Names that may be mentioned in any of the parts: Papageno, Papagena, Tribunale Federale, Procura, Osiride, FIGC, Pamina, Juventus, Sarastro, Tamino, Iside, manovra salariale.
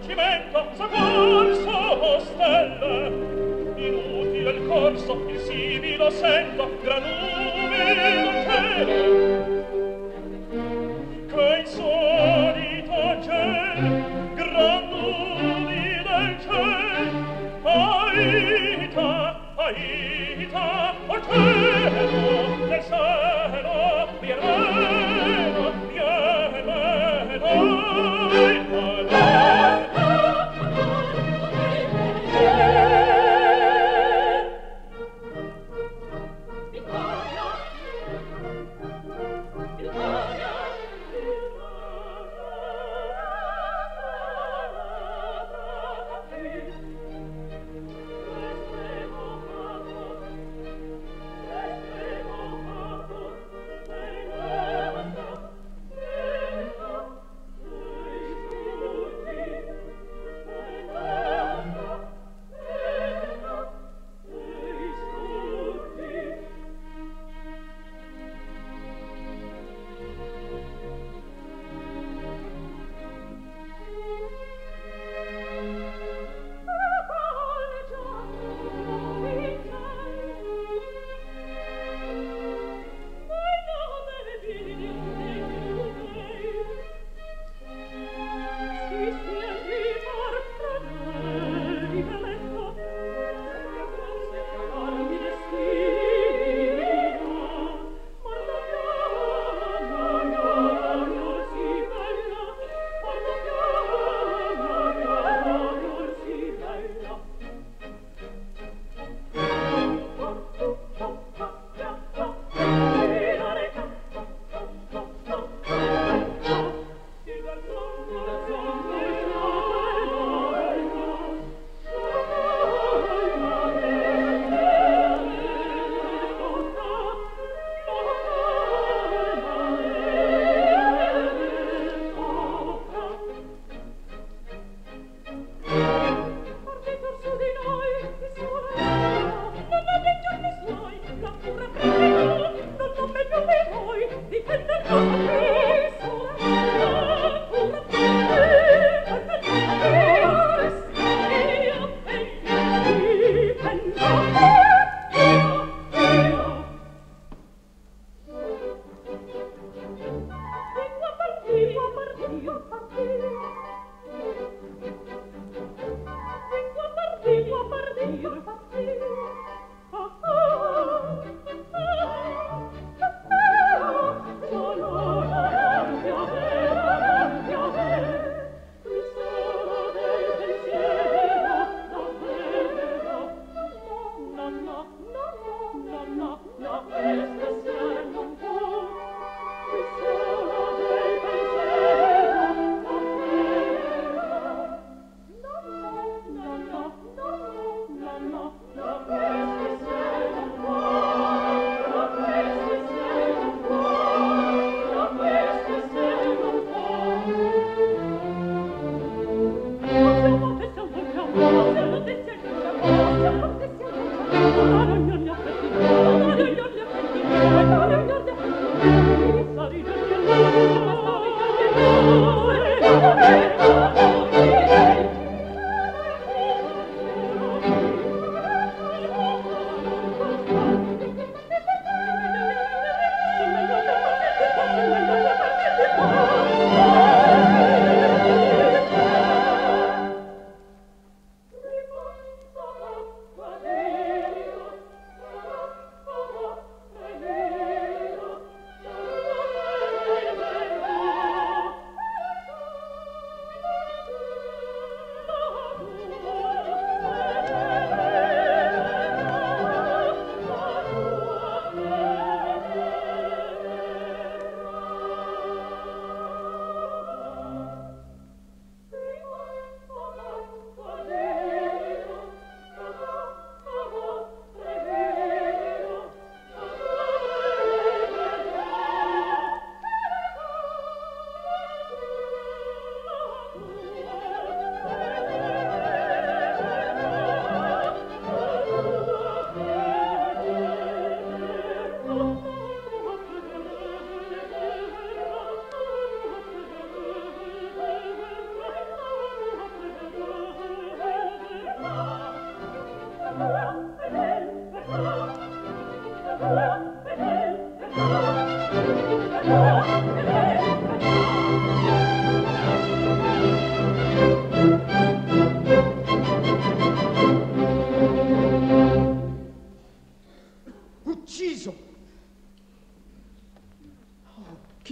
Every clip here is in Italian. giacimento s'accorso stelle. Inutile il corso, il sibilo sento, gran umile un cielo, che insolito cielo, gran umile cielo, aita, aita, o cielo, nel cielo,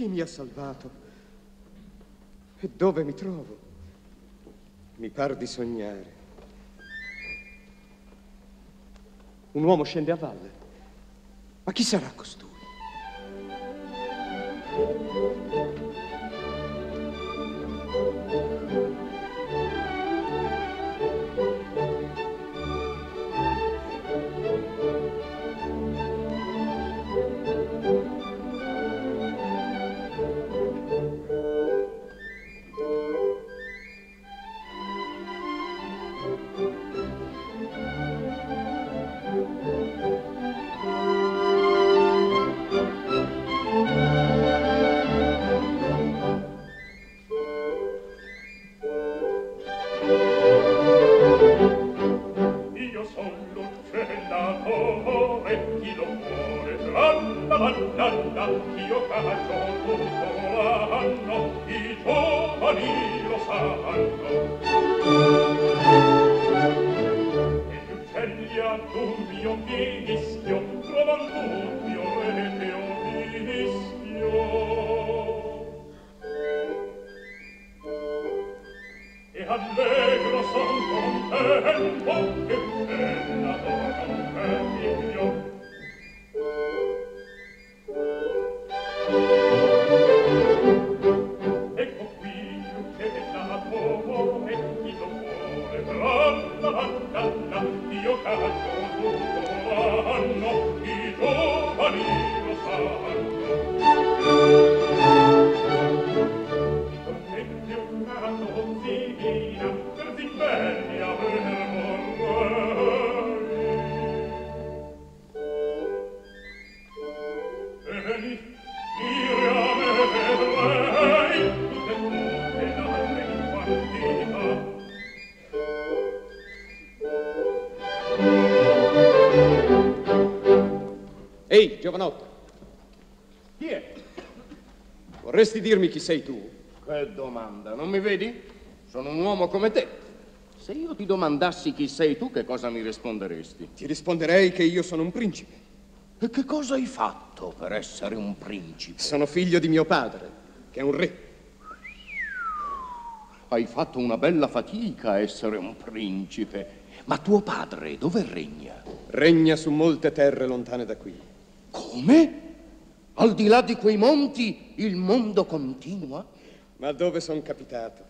Chi mi ha salvato? E dove mi trovo? Mi par di sognare. Un uomo scende a valle. Ma chi sarà costui? Ehi, giovanotto. Chi è? Vorresti dirmi chi sei tu? Che domanda, non mi vedi? Sono un uomo come te. Se io ti domandassi chi sei tu, che cosa mi risponderesti? Ti risponderei che io sono un principe. E che cosa hai fatto per essere un principe? Sono figlio di mio padre, che è un re. Hai fatto una bella fatica a essere un principe. Ma tuo padre dove regna? Regna su molte terre lontane da qui. Come? Al di là di quei monti il mondo continua? Ma dove son capitato?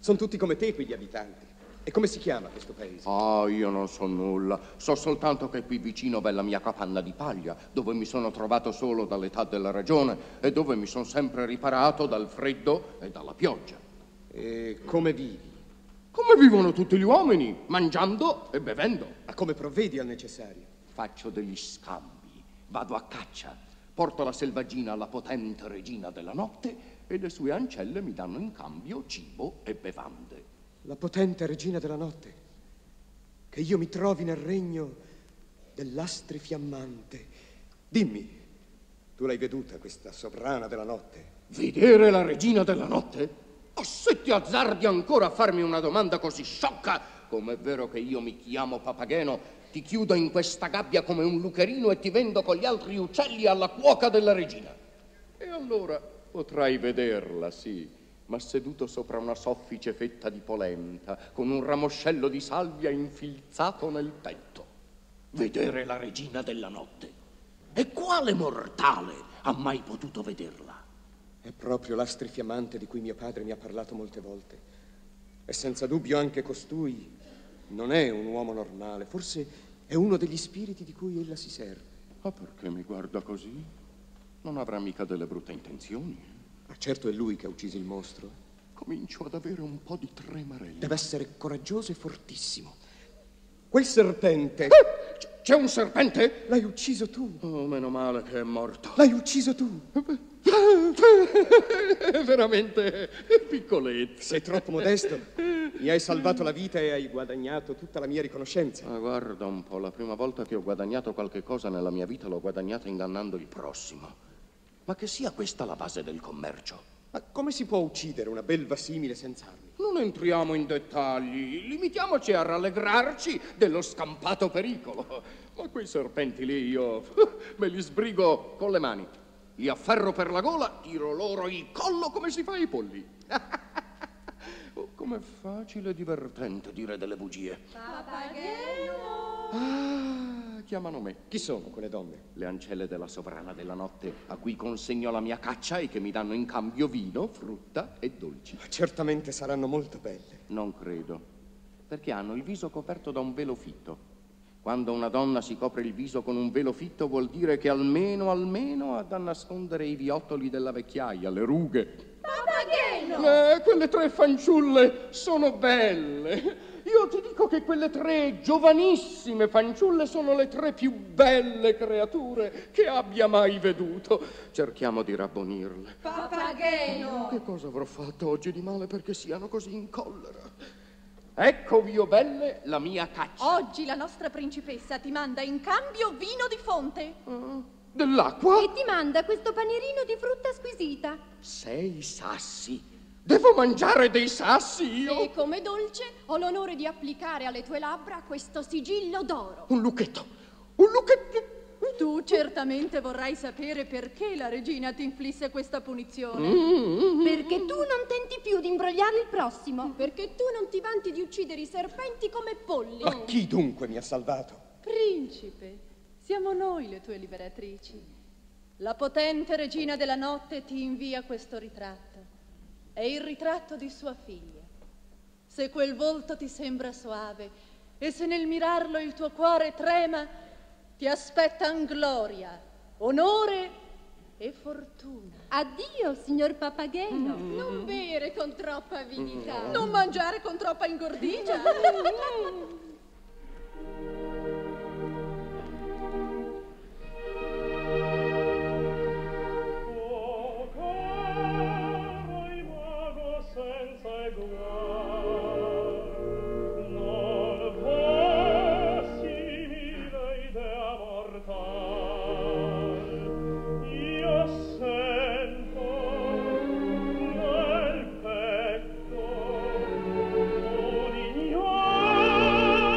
Sono tutti come te qui gli abitanti. E come si chiama questo paese? Ah, io non so nulla. So soltanto che qui vicino v'è la mia capanna di paglia, dove mi sono trovato solo dall'età della ragione e dove mi sono sempre riparato dal freddo e dalla pioggia. E come vivi? Come vivono tutti gli uomini, mangiando e bevendo. Ma come provvedi al necessario? Faccio degli scambi, vado a caccia, porto la selvaggina alla potente regina della notte e le sue ancelle mi danno in cambio cibo e bevande. La potente regina della notte, che io mi trovi nel regno dell'astre fiammante. Dimmi, tu l'hai veduta questa sovrana della notte? Vedere la regina della notte? Oh, se ti azzardi ancora a farmi una domanda così sciocca, come è vero che io mi chiamo Papageno, ti chiudo in questa gabbia come un lucherino e ti vendo con gli altri uccelli alla cuoca della regina. E allora potrai vederla, sì, ma seduto sopra una soffice fetta di polenta, con un ramoscello di salvia infilzato nel petto. Vedere la regina della notte. E quale mortale ha mai potuto vederla? È proprio l'astre fiammante di cui mio padre mi ha parlato molte volte. E senza dubbio anche costui non è un uomo normale, forse è uno degli spiriti di cui ella si serve. Ma perché mi guarda così? Non avrà mica delle brutte intenzioni? Ma certo è lui che ha ucciso il mostro. Comincio ad avere un po' di tremarelli. Deve essere coraggioso e fortissimo. Quel serpente... C'è un serpente? L'hai ucciso tu. Oh, meno male che è morto. L'hai ucciso tu. Veramente piccoletto. Sei troppo modesto. Mi hai salvato la vita e hai guadagnato tutta la mia riconoscenza. Ma guarda un po', la prima volta che ho guadagnato qualche cosa nella mia vita l'ho guadagnata ingannando il prossimo. Ma che sia questa la base del commercio? Ma come si può uccidere una belva simile senza armi? Non entriamo in dettagli, limitiamoci a rallegrarci dello scampato pericolo. Ma quei serpenti lì io me li sbrigo con le mani. Li afferro per la gola, tiro loro il collo come si fa ai polli. Oh, com'è facile e divertente dire delle bugie. Papageno! Ah, chiamano me. Chi sono quelle donne? Le ancelle della sovrana della notte, a cui consegno la mia caccia e che mi danno in cambio vino, frutta e dolci. Certamente saranno molto belle. Non credo, perché hanno il viso coperto da un velo fitto. Quando una donna si copre il viso con un velo fitto vuol dire che almeno ha da nascondere i viottoli della vecchiaia, le rughe. Papageno! Quelle tre fanciulle sono belle. Io ti dico che quelle tre giovanissime fanciulle sono le tre più belle creature che abbia mai veduto. Cerchiamo di rabbonirle. Papageno! Che cosa avrò fatto oggi di male perché siano così in collera? Ecco, mio belle, la mia caccia. Oggi la nostra principessa ti manda in cambio vino di fonte. Dell'acqua? E ti manda questo panierino di frutta squisita. 6 sassi. Devo mangiare dei sassi io? E come dolce ho l'onore di applicare alle tue labbra questo sigillo d'oro. Un lucchetto. Tu certamente vorrai sapere perché la regina ti inflisse questa punizione. Perché tu non tenti più di imbrogliare il prossimo. Perché tu non ti vanti di uccidere i serpenti come polli. Ma chi dunque mi ha salvato? Principe, siamo noi le tue liberatrici. La potente regina della notte ti invia questo ritratto. È il ritratto di sua figlia. Se quel volto ti sembra soave e se nel mirarlo il tuo cuore trema, ti aspettan gloria, onore e fortuna. Addio, signor Papageno. Non bere con troppa avidità. Non mangiare con troppa ingordigia. Oh, caro imago senza eguale. Nel petto un ignaro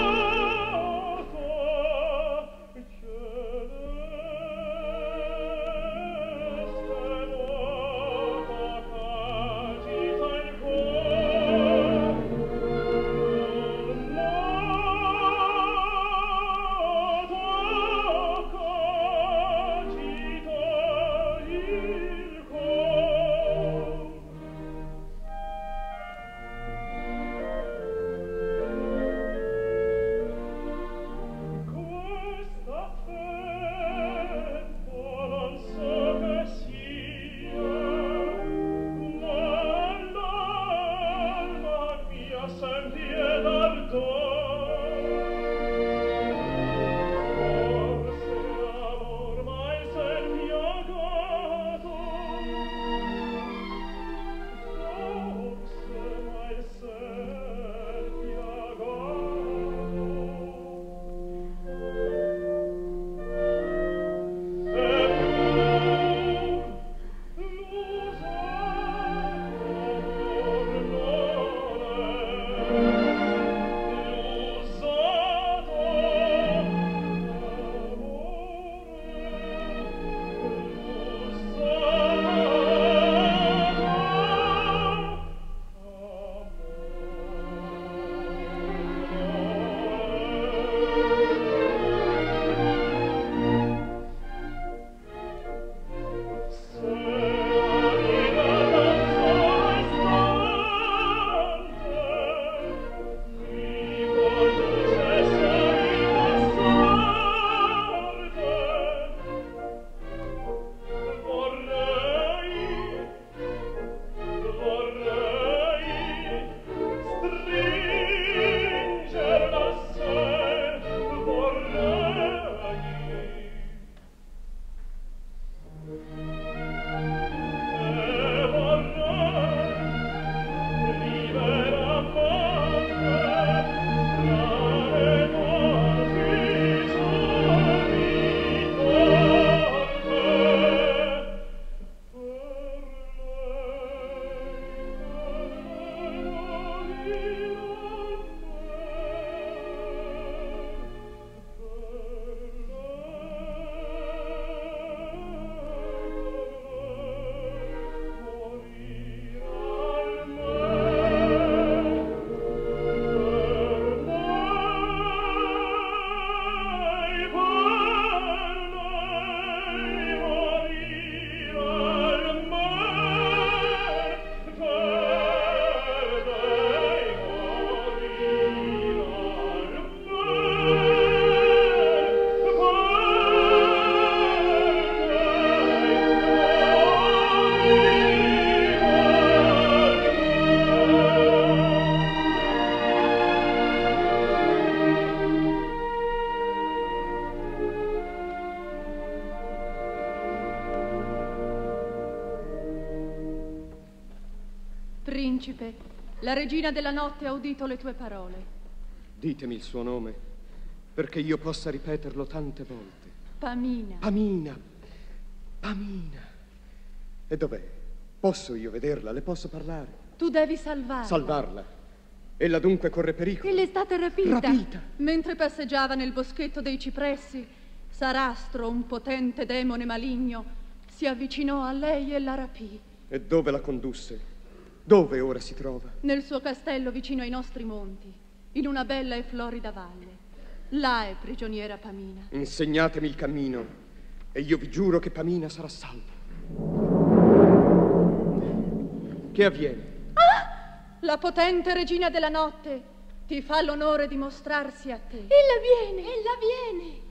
principe, la regina della notte ha udito le tue parole. Ditemi il suo nome, perché io possa ripeterlo tante volte. Pamina. Pamina. Pamina. E dov'è? Posso io vederla? Le posso parlare? Tu devi salvarla. Salvarla? Ella dunque corre pericolo. Ella è stata rapita. Rapita. Mentre passeggiava nel boschetto dei cipressi, Sarastro, un potente demone maligno, si avvicinò a lei e la rapì. E dove la condusse? Dove ora si trova? Nel suo castello vicino ai nostri monti, in una bella e florida valle. Là è prigioniera Pamina. Insegnatemi il cammino e io vi giuro che Pamina sarà salva. Che avviene? Ah! La potente regina della notte ti fa l'onore di mostrarsi a te. Ella viene, ella viene.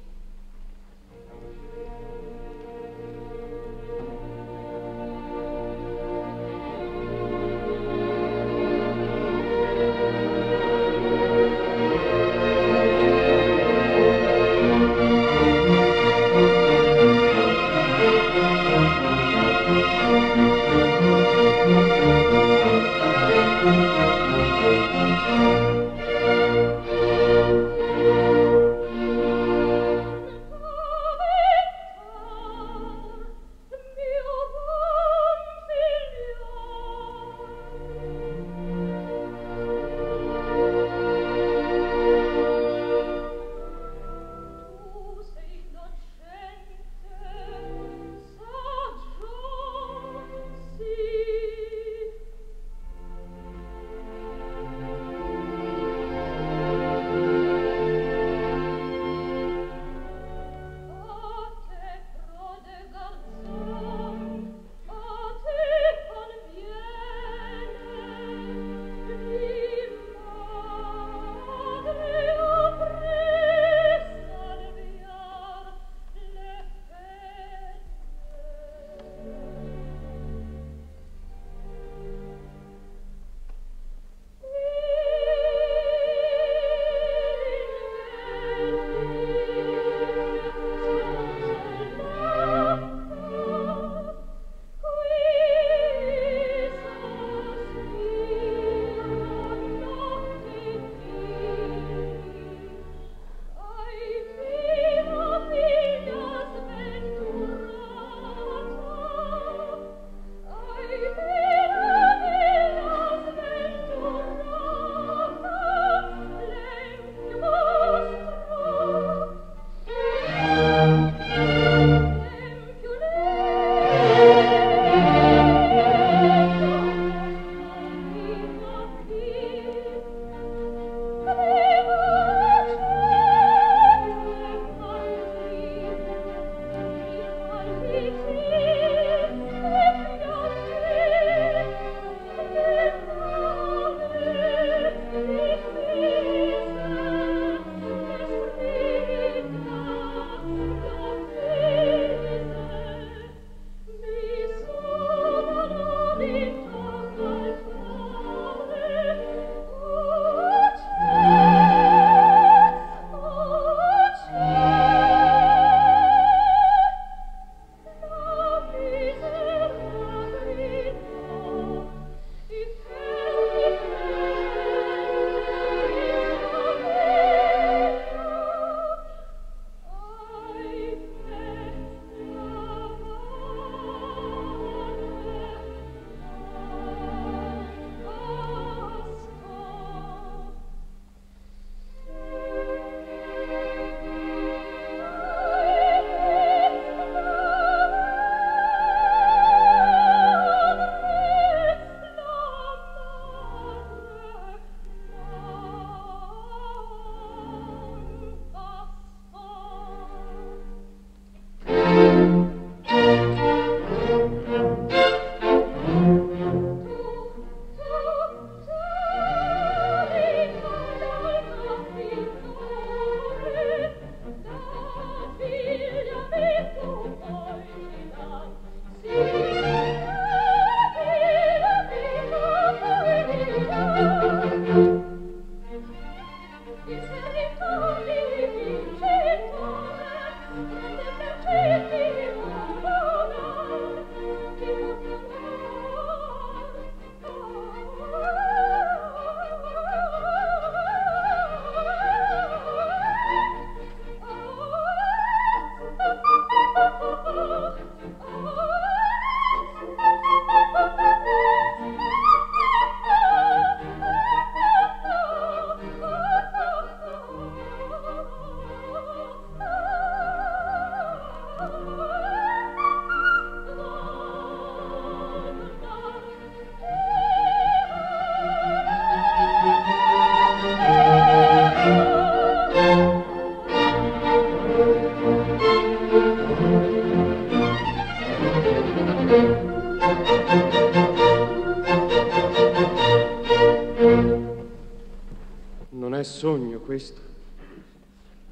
questo?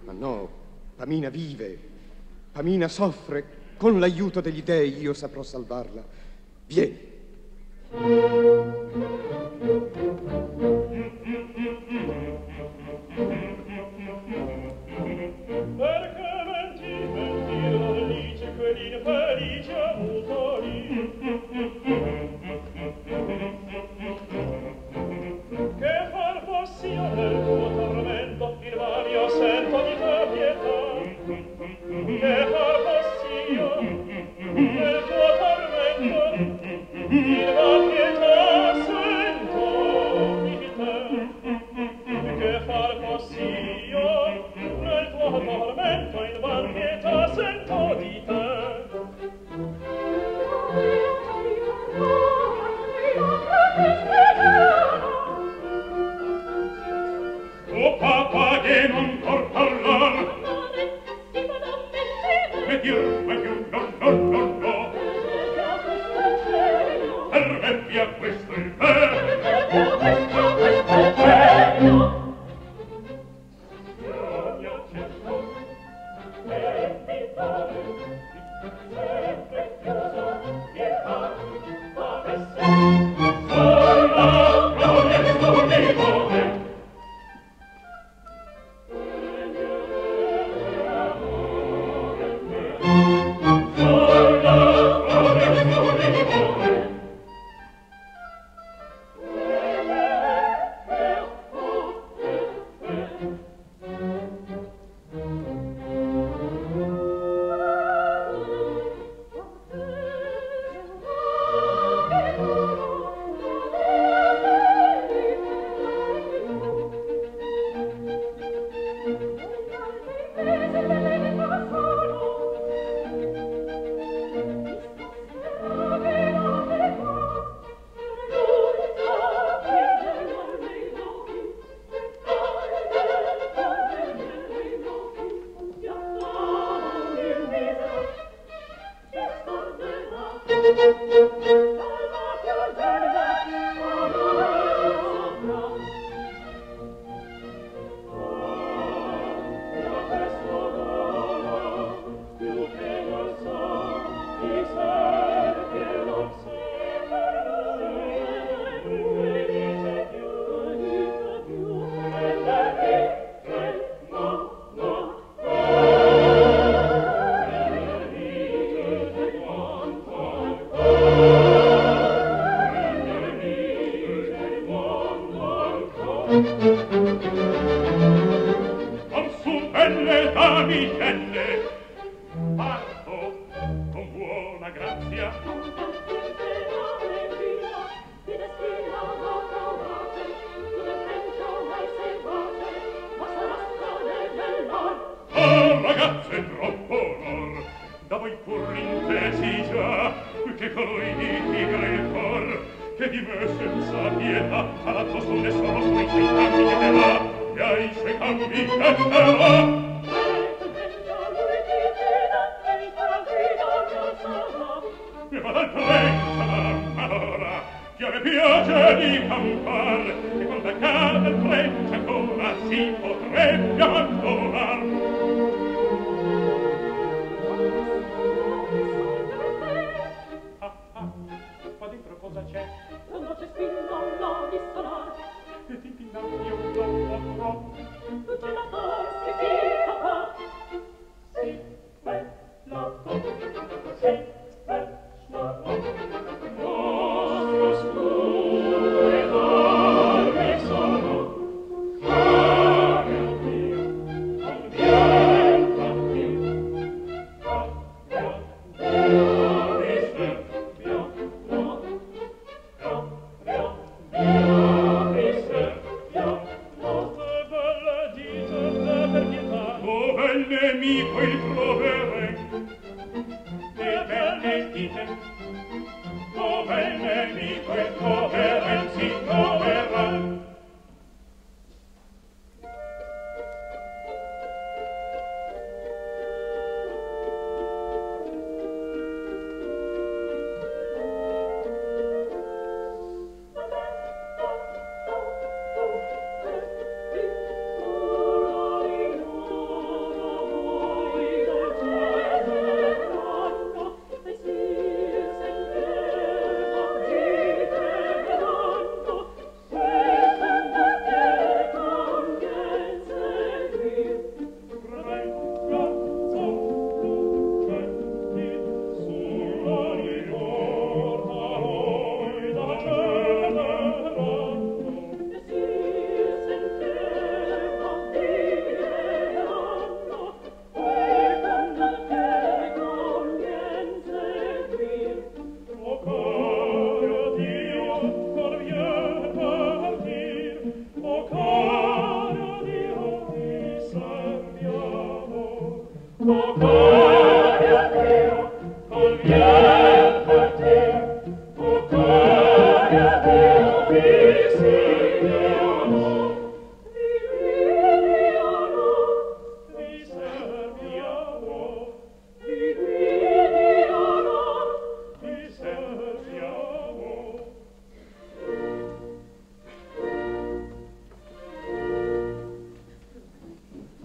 Ma no, Pamina vive, Pamina soffre, con l'aiuto degli dèi io saprò salvarla. Vieni.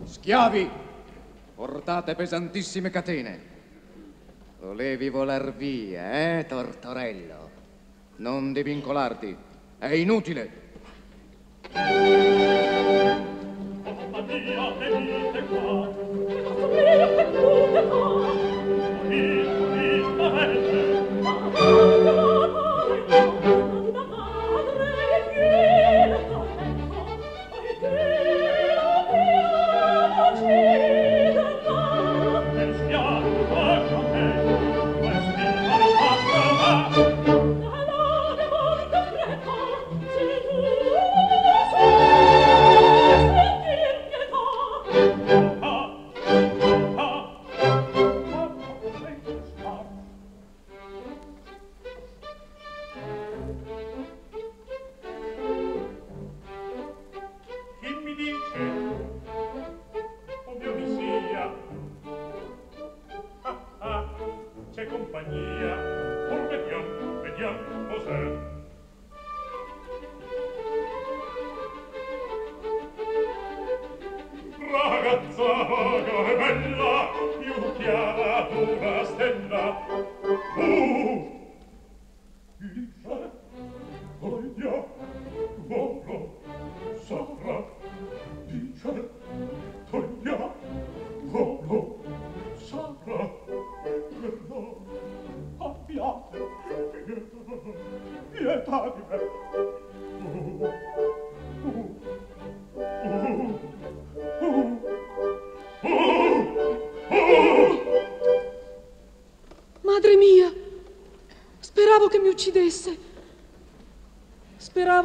Schiavi, portate pesantissime catene. Volevi volar via, Tortorello? Non devi vincolarti, è inutile.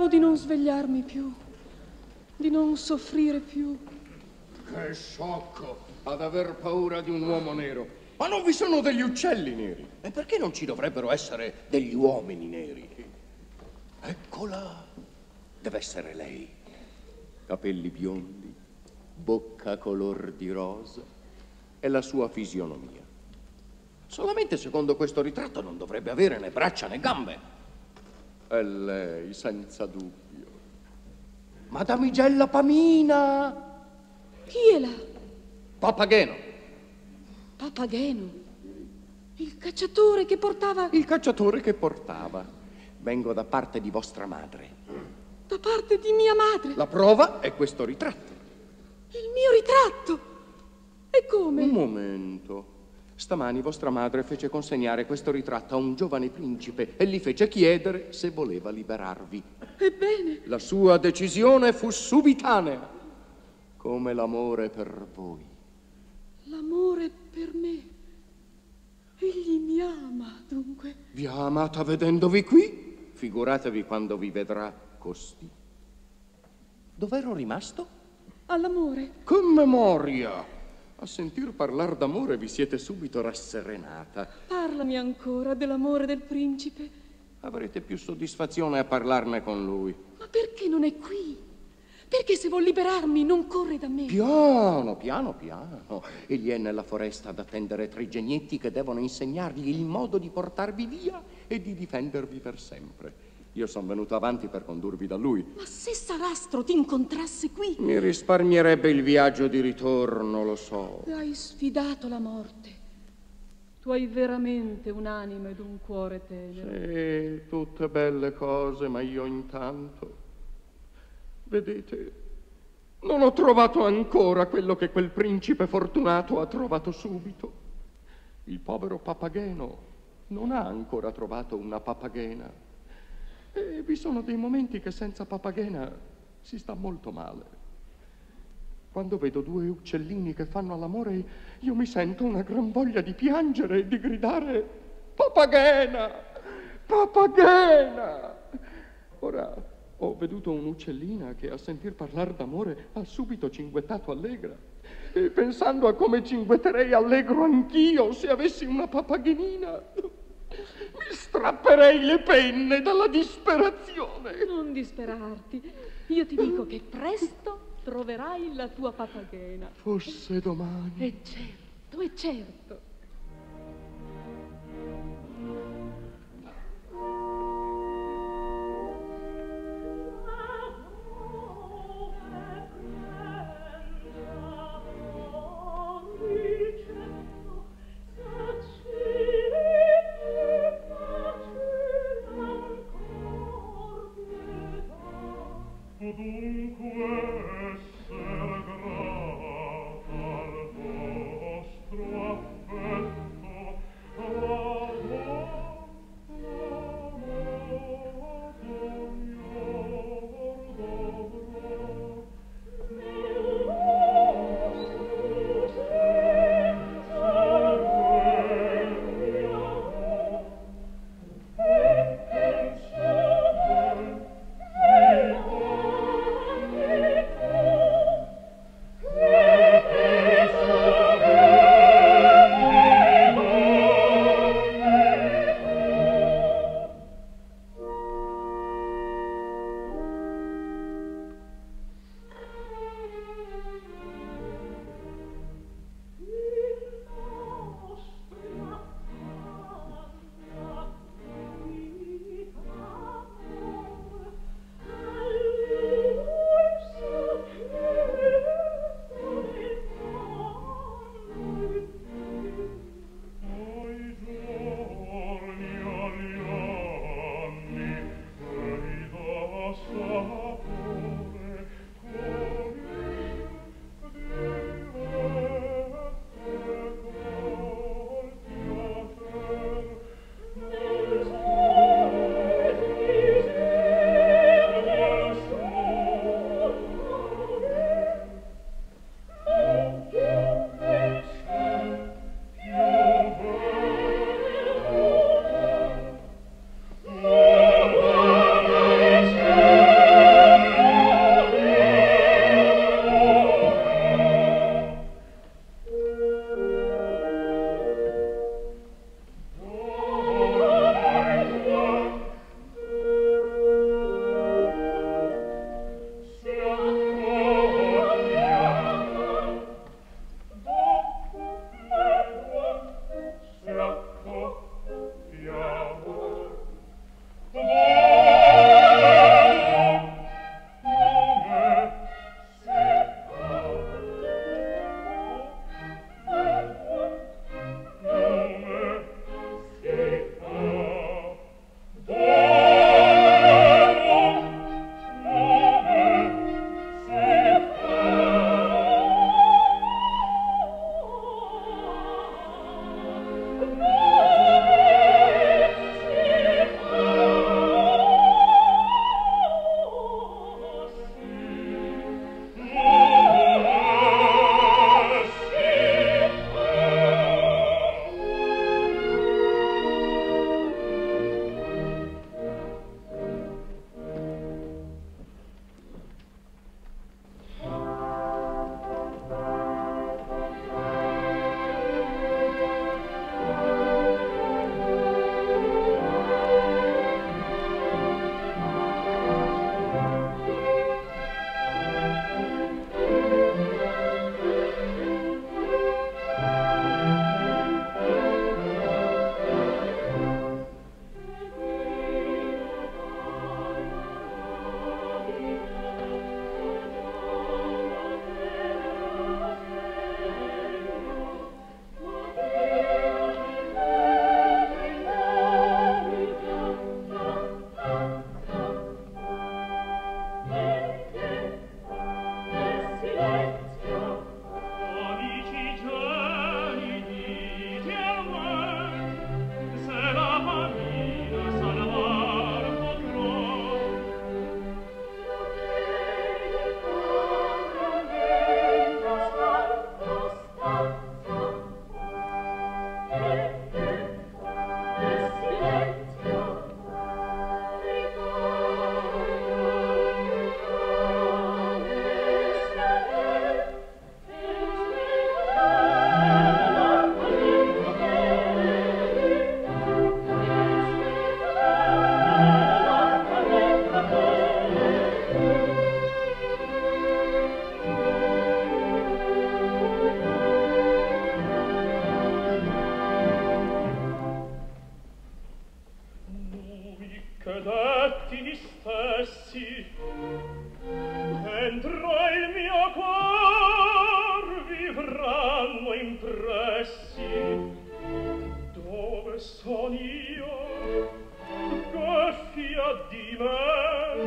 Di non svegliarmi più, di non soffrire più. Che sciocco ad aver paura di un uomo nero. Ma non vi sono degli uccelli neri? E perché non ci dovrebbero essere degli uomini neri? Eccola, deve essere lei. Capelli biondi, bocca color di rosa e la sua fisionomia. Solamente secondo questo ritratto non dovrebbe avere né braccia né gambe. È lei, senza dubbio. Madamigella Pamina! Chi è là? Papageno. Papageno? Il cacciatore che portava... Il cacciatore che portava. Vengo da parte di vostra madre. Da parte di mia madre? La prova è questo ritratto. Il mio ritratto? E come? Un momento. Stamani vostra madre fece consegnare questo ritratto a un giovane principe e gli fece chiedere se voleva liberarvi. Ebbene? La sua decisione fu subitanea, come l'amore per voi. L'amore per me? Egli mi ama, dunque? Vi ha amata vedendovi qui? Figuratevi quando vi vedrà costì. Dov'ero rimasto? All'amore. Che memoria! A sentir parlare d'amore vi siete subito rasserenata. Parlami ancora dell'amore del principe. Avrete più soddisfazione a parlarne con lui. Ma perché non è qui? Perché se vuol liberarmi non corre da me? Piano, piano, piano. Egli è nella foresta ad attendere tre genietti che devono insegnargli il modo di portarvi via e di difendervi per sempre. Io sono venuto avanti per condurvi da lui. Ma se Sarastro ti incontrasse qui? Mi risparmierebbe il viaggio di ritorno, lo so. Hai sfidato la morte. Tu hai veramente un'anima ed un cuore tenero. Sì, tutte belle cose, ma io intanto... Vedete, non ho trovato ancora quello che quel principe fortunato ha trovato subito. Il povero Papageno non ha ancora trovato una Papagena. E vi sono dei momenti che senza Papagena si sta molto male. Quando vedo due uccellini che fanno all'amore, io mi sento una gran voglia di piangere e di gridare Papagena! Papagena! Ora, ho veduto un'uccellina che a sentir parlare d'amore ha subito cinguettato allegra E pensando a come cinguetterei allegro anch'io se avessi una papaghenina, mi strapperei le penne dalla disperazione. Non disperarti. Io ti dico che presto troverai la tua papagena. Forse domani. E certo, è certo. Dunque essere grato al vostro affetto. impressi, dove son io, che fia di me,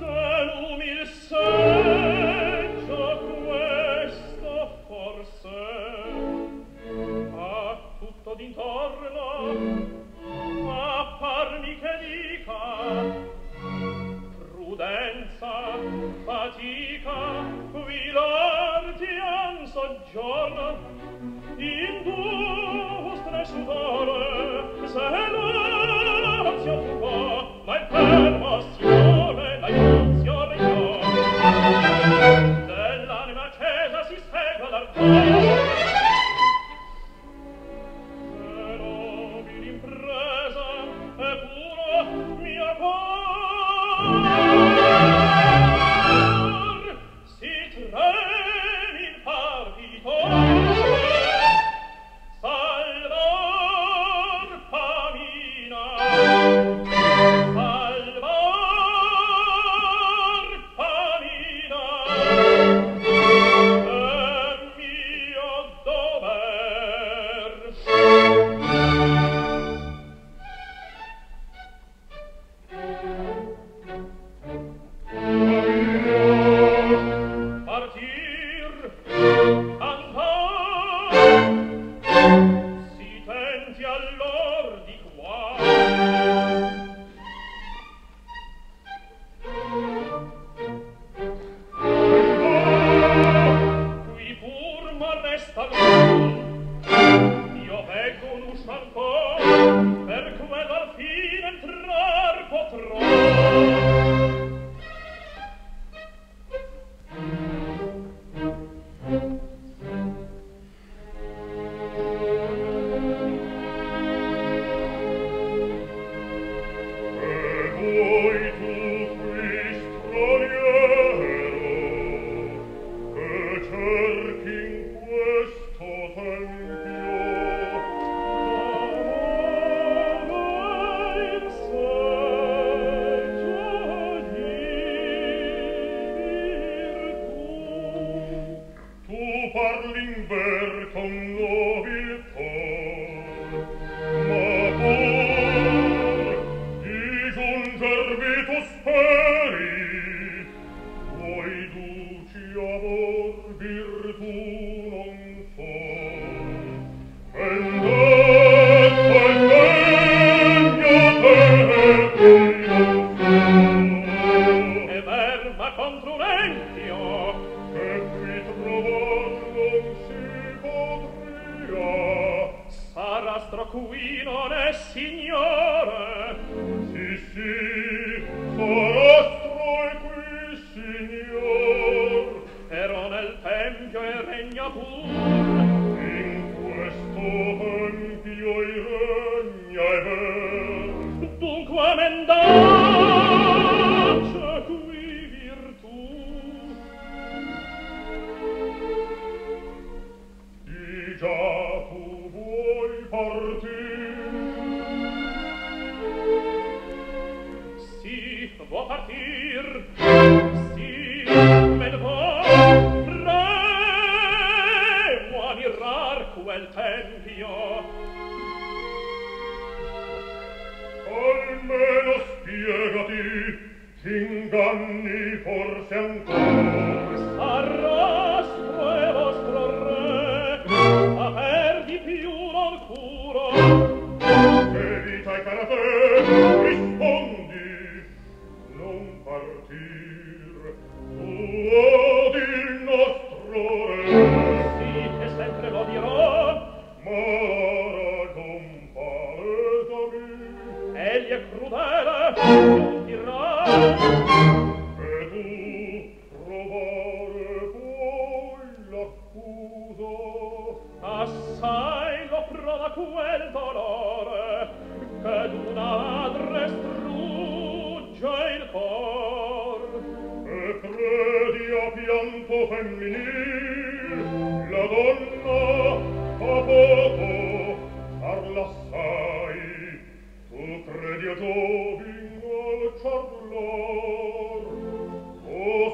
dell'umil seggia questa forse, a tutto d'intorno, a parmi che dica, prudenza, fatica, vilardian soggiorno, industria e sudore, se l'azio fa, la impermazione, la ilusione io, dell'anima accesa si stega l'arcaio, che nobile impresa è puro mia cuore.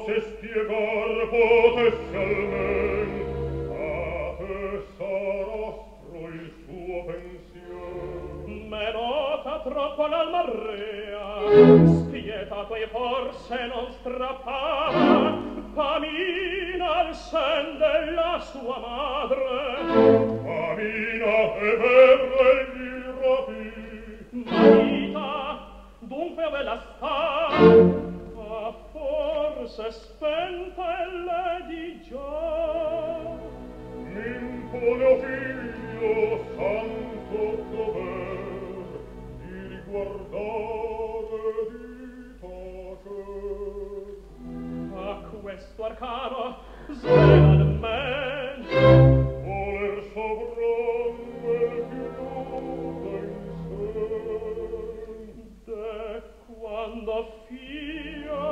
Se spiegar potesse almen a te il suo pensier. Me nota troppo l'alma rea, spietato e forse non strappava, Pamina al sen della sua madre. Pamina e per gli rapì. Marita, dunque aveva sta, forse spentelle di già. M'imponeo figlio santo dover di riguardare di tacer. A questo arcano svela il men voler sovranne chiude in sé. De quando fia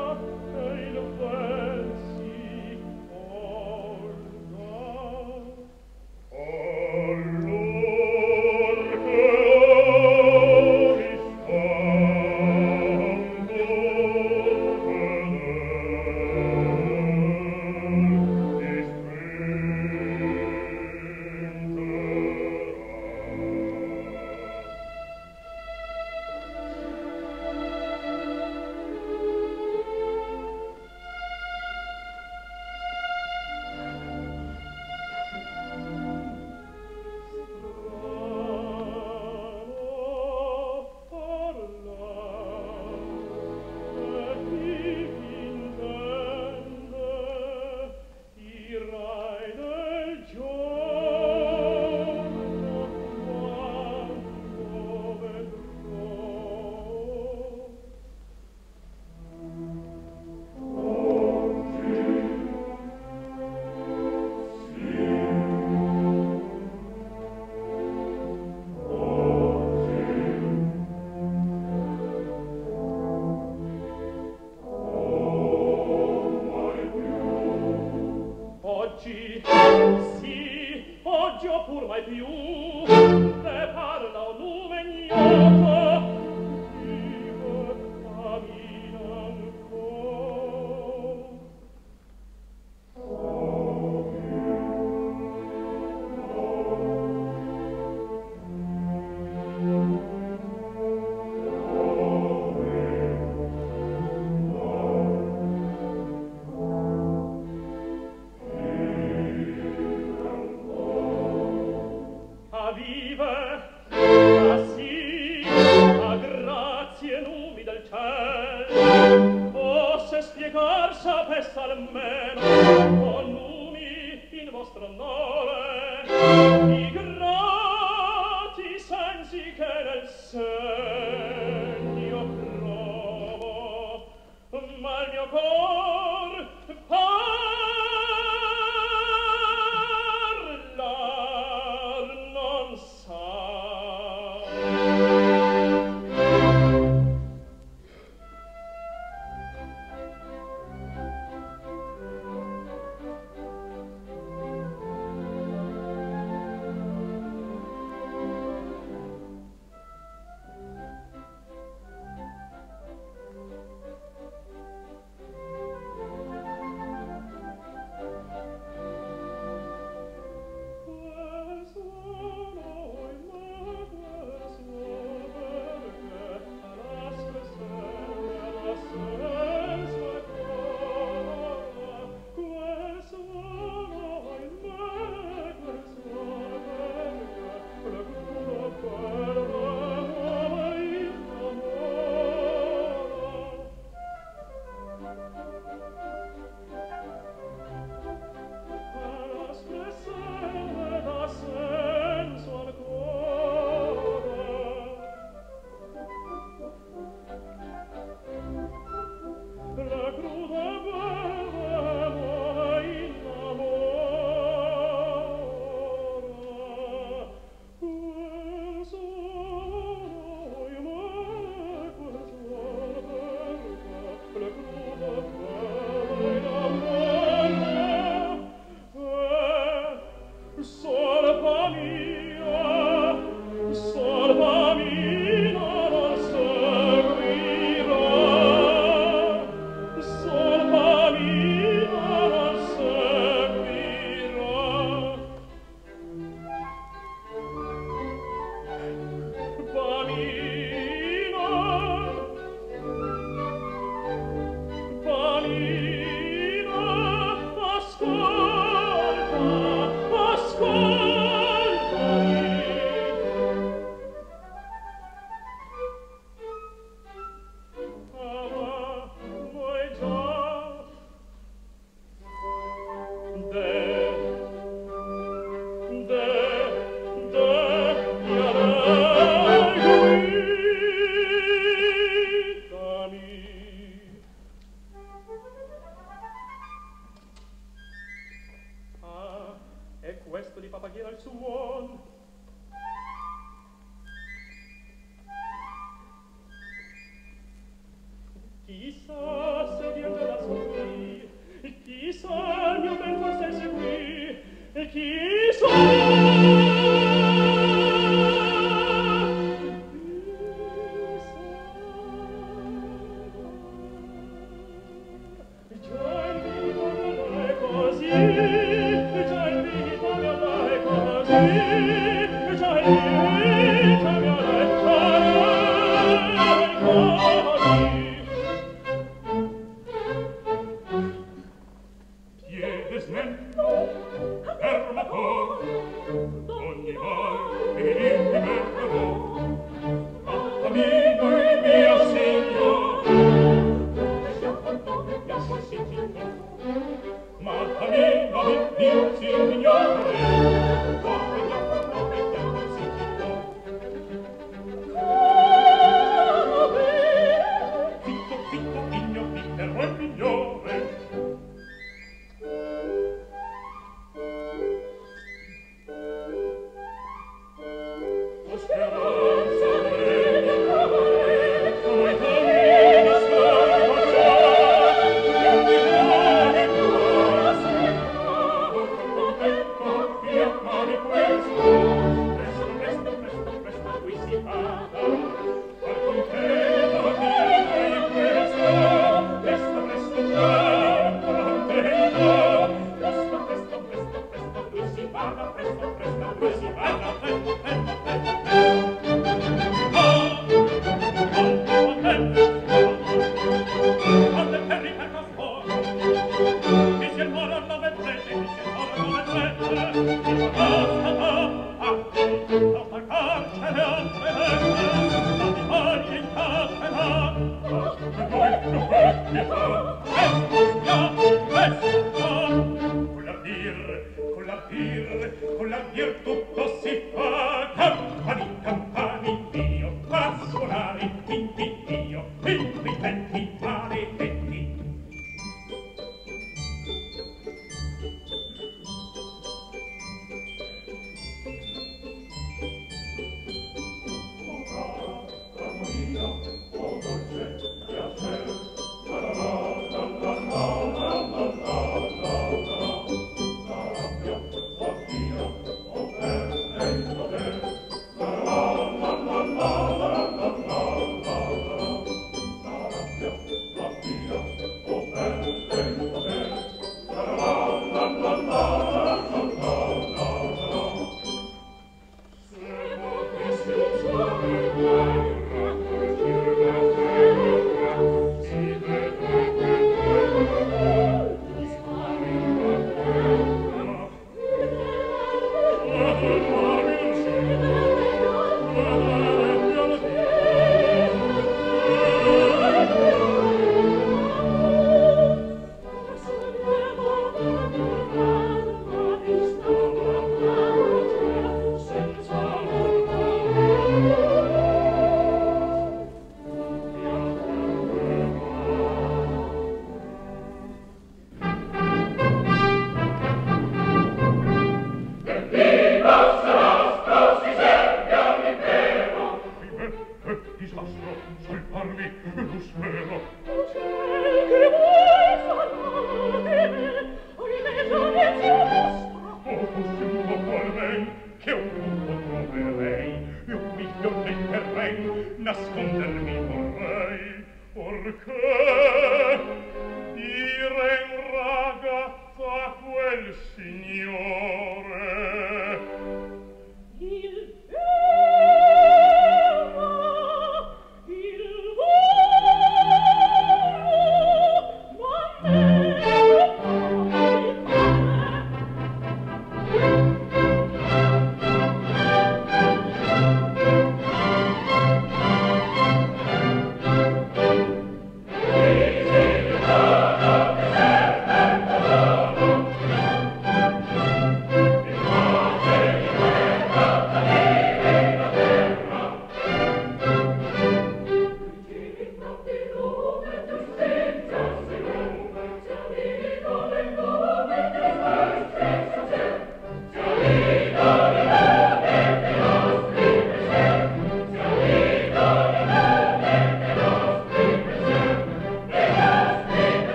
e il ven si volga allor che oristando veder dispenterà.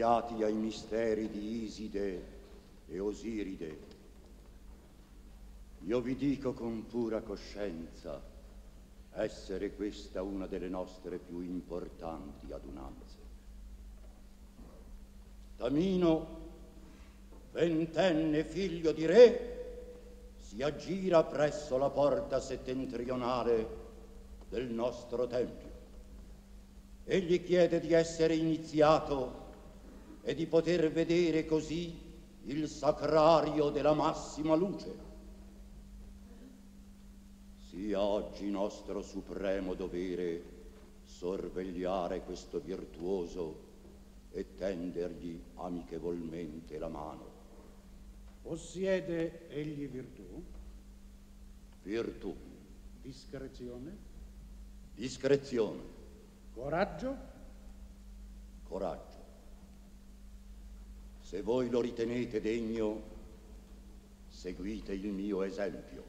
ispirati ai misteri di Iside e Osiride, io vi dico con pura coscienza essere questa una delle nostre più importanti adunanze. Tamino, ventenne figlio di re, si aggira presso la porta settentrionale del nostro tempio. Egli chiede di essere iniziato e di poter vedere così il sacrario della massima luce. Sia oggi nostro supremo dovere sorvegliare questo virtuoso e tendergli amichevolmente la mano. Possiede egli virtù? Virtù. Discrezione? Discrezione. Coraggio? Coraggio. Se voi lo ritenete degno, seguite il mio esempio.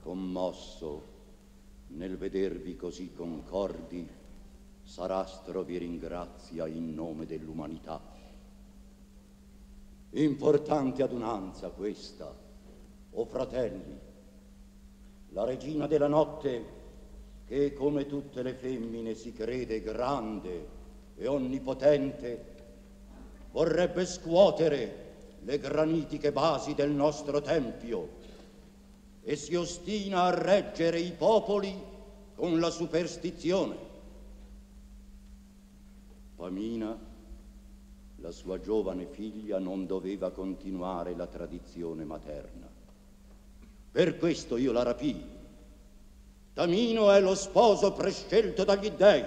Commosso nel vedervi così concordi, Sarastro vi ringrazia in nome dell'umanità. Importante adunanza questa, o fratelli. La regina della notte, che come tutte le femmine si crede grande e onnipotente, vorrebbe scuotere le granitiche basi del nostro tempio e si ostina a reggere i popoli con la superstizione. Pamina, la sua giovane figlia, non doveva continuare la tradizione materna. Per questo io la rapii. Tamino è lo sposo prescelto dagli dèi,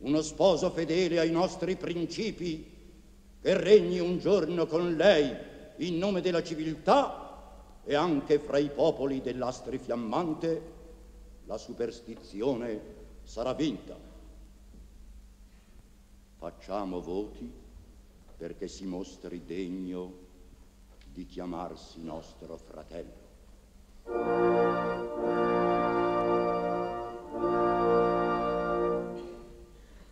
uno sposo fedele ai nostri principi, che regni un giorno con lei in nome della civiltà e anche fra i popoli dell'astre fiammante. La superstizione sarà vinta. Facciamo voti perché si mostri degno di chiamarsi nostro fratello.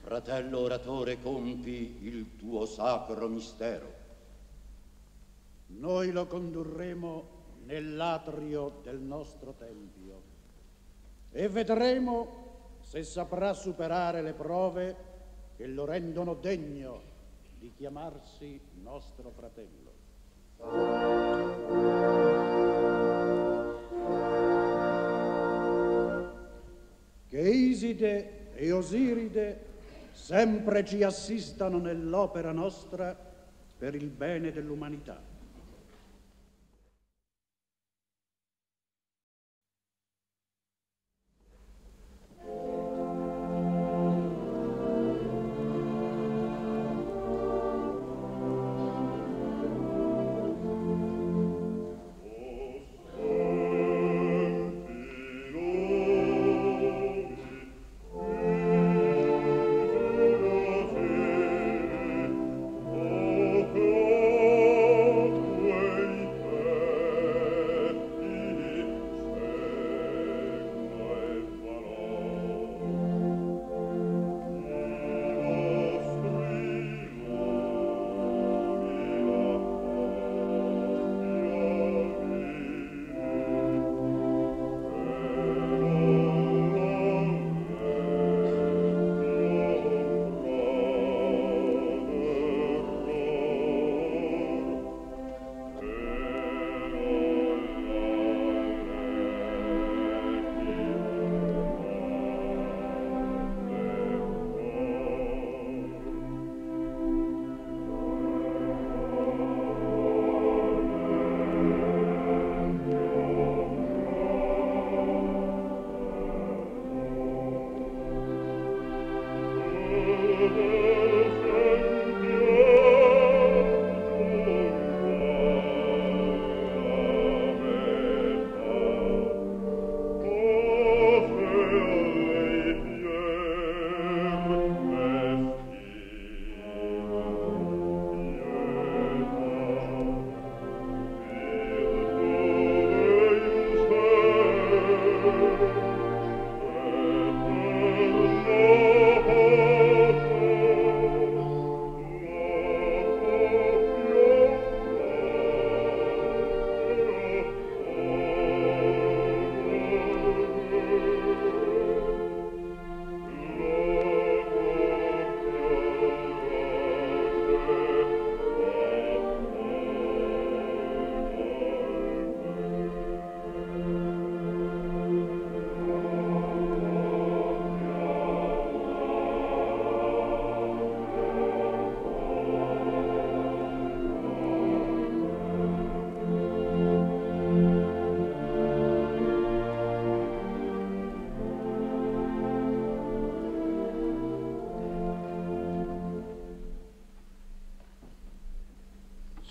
Fratello oratore, compi il tuo sacro mistero. Noi lo condurremo nell'atrio del nostro tempio e vedremo se saprà superare le prove che lo rendono degno di chiamarsi nostro fratello. Che Iside e Osiride sempre ci assistano nell'opera nostra per il bene dell'umanità.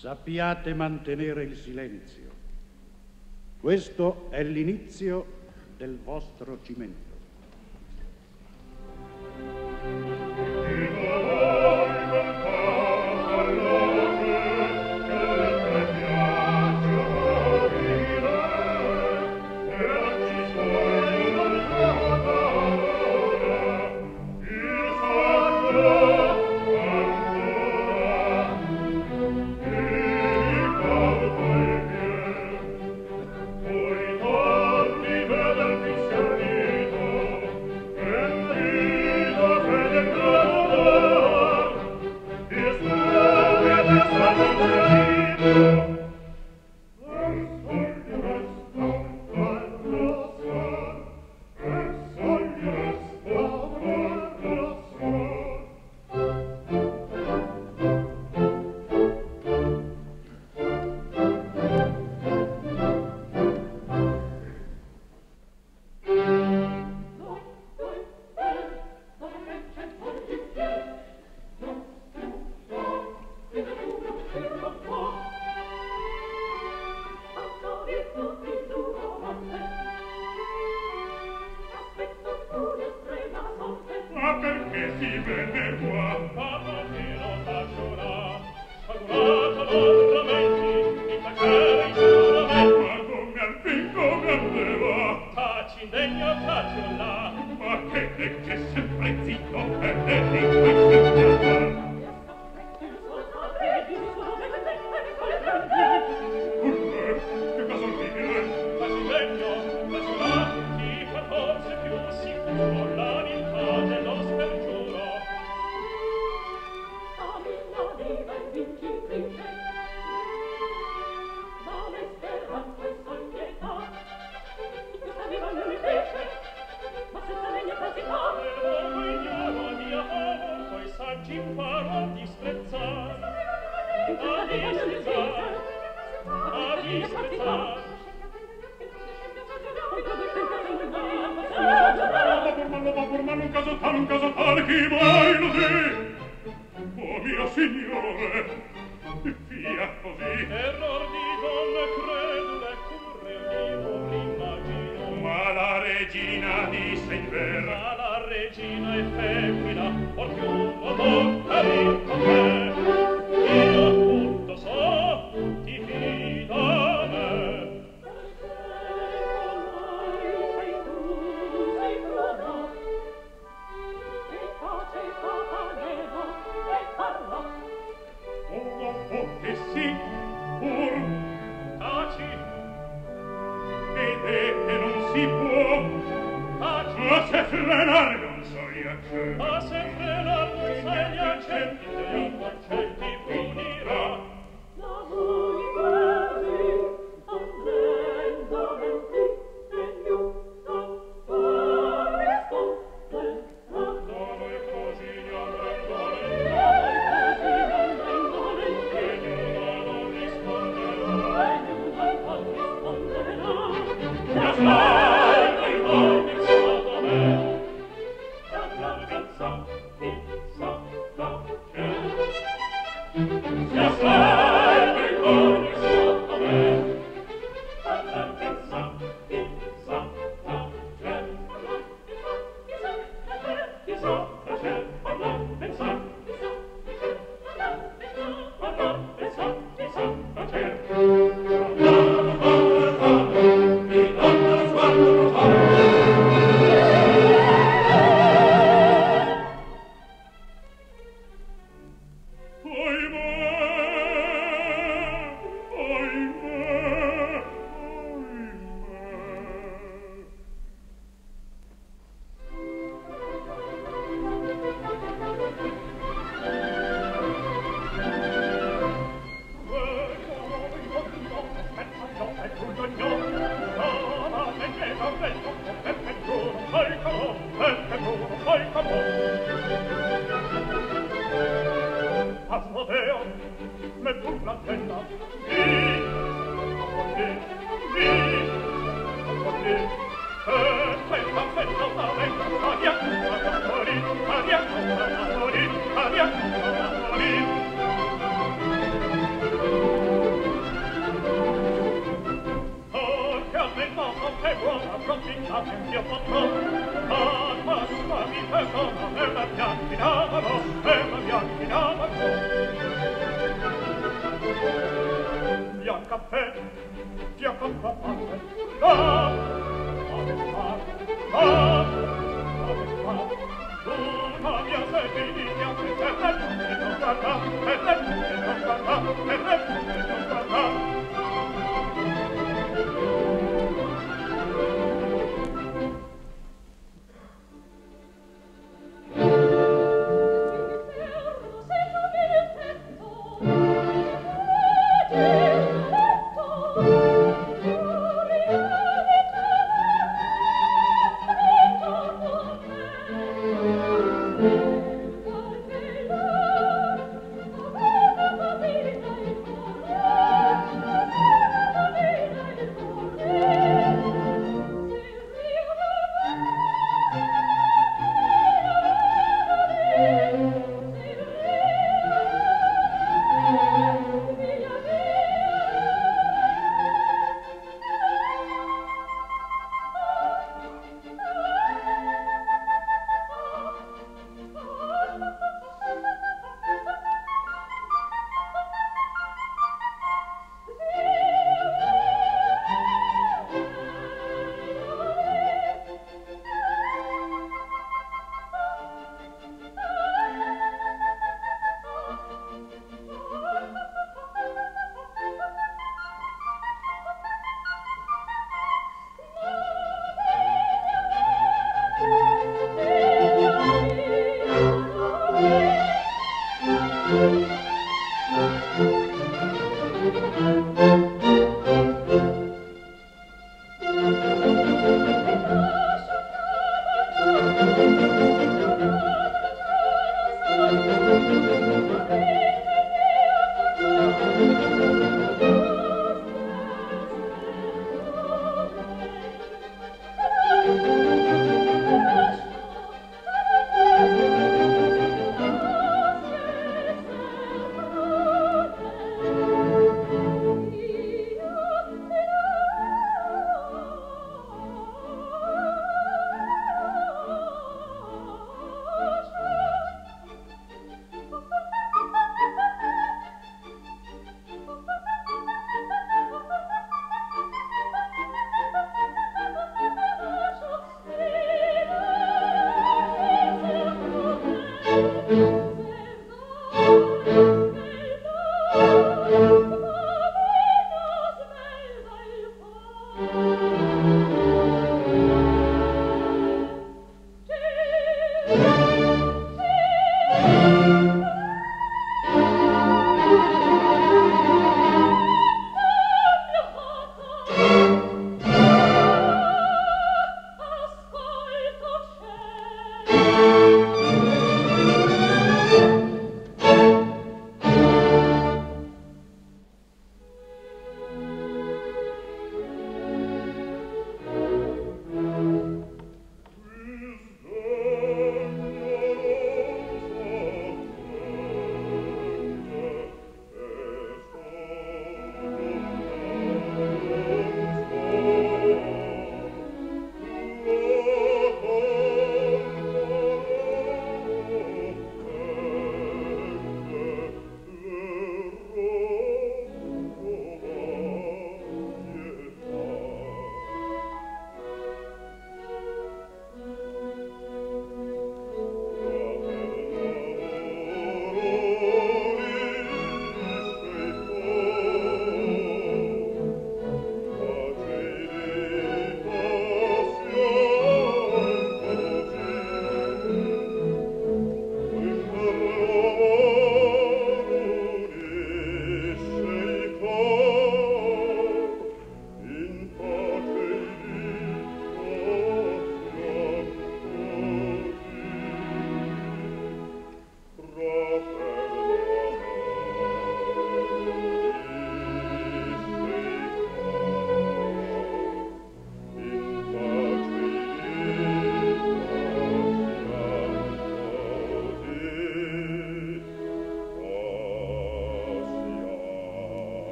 sappiate mantenere il silenzio. Questo è l'inizio del vostro cimento. Thank you.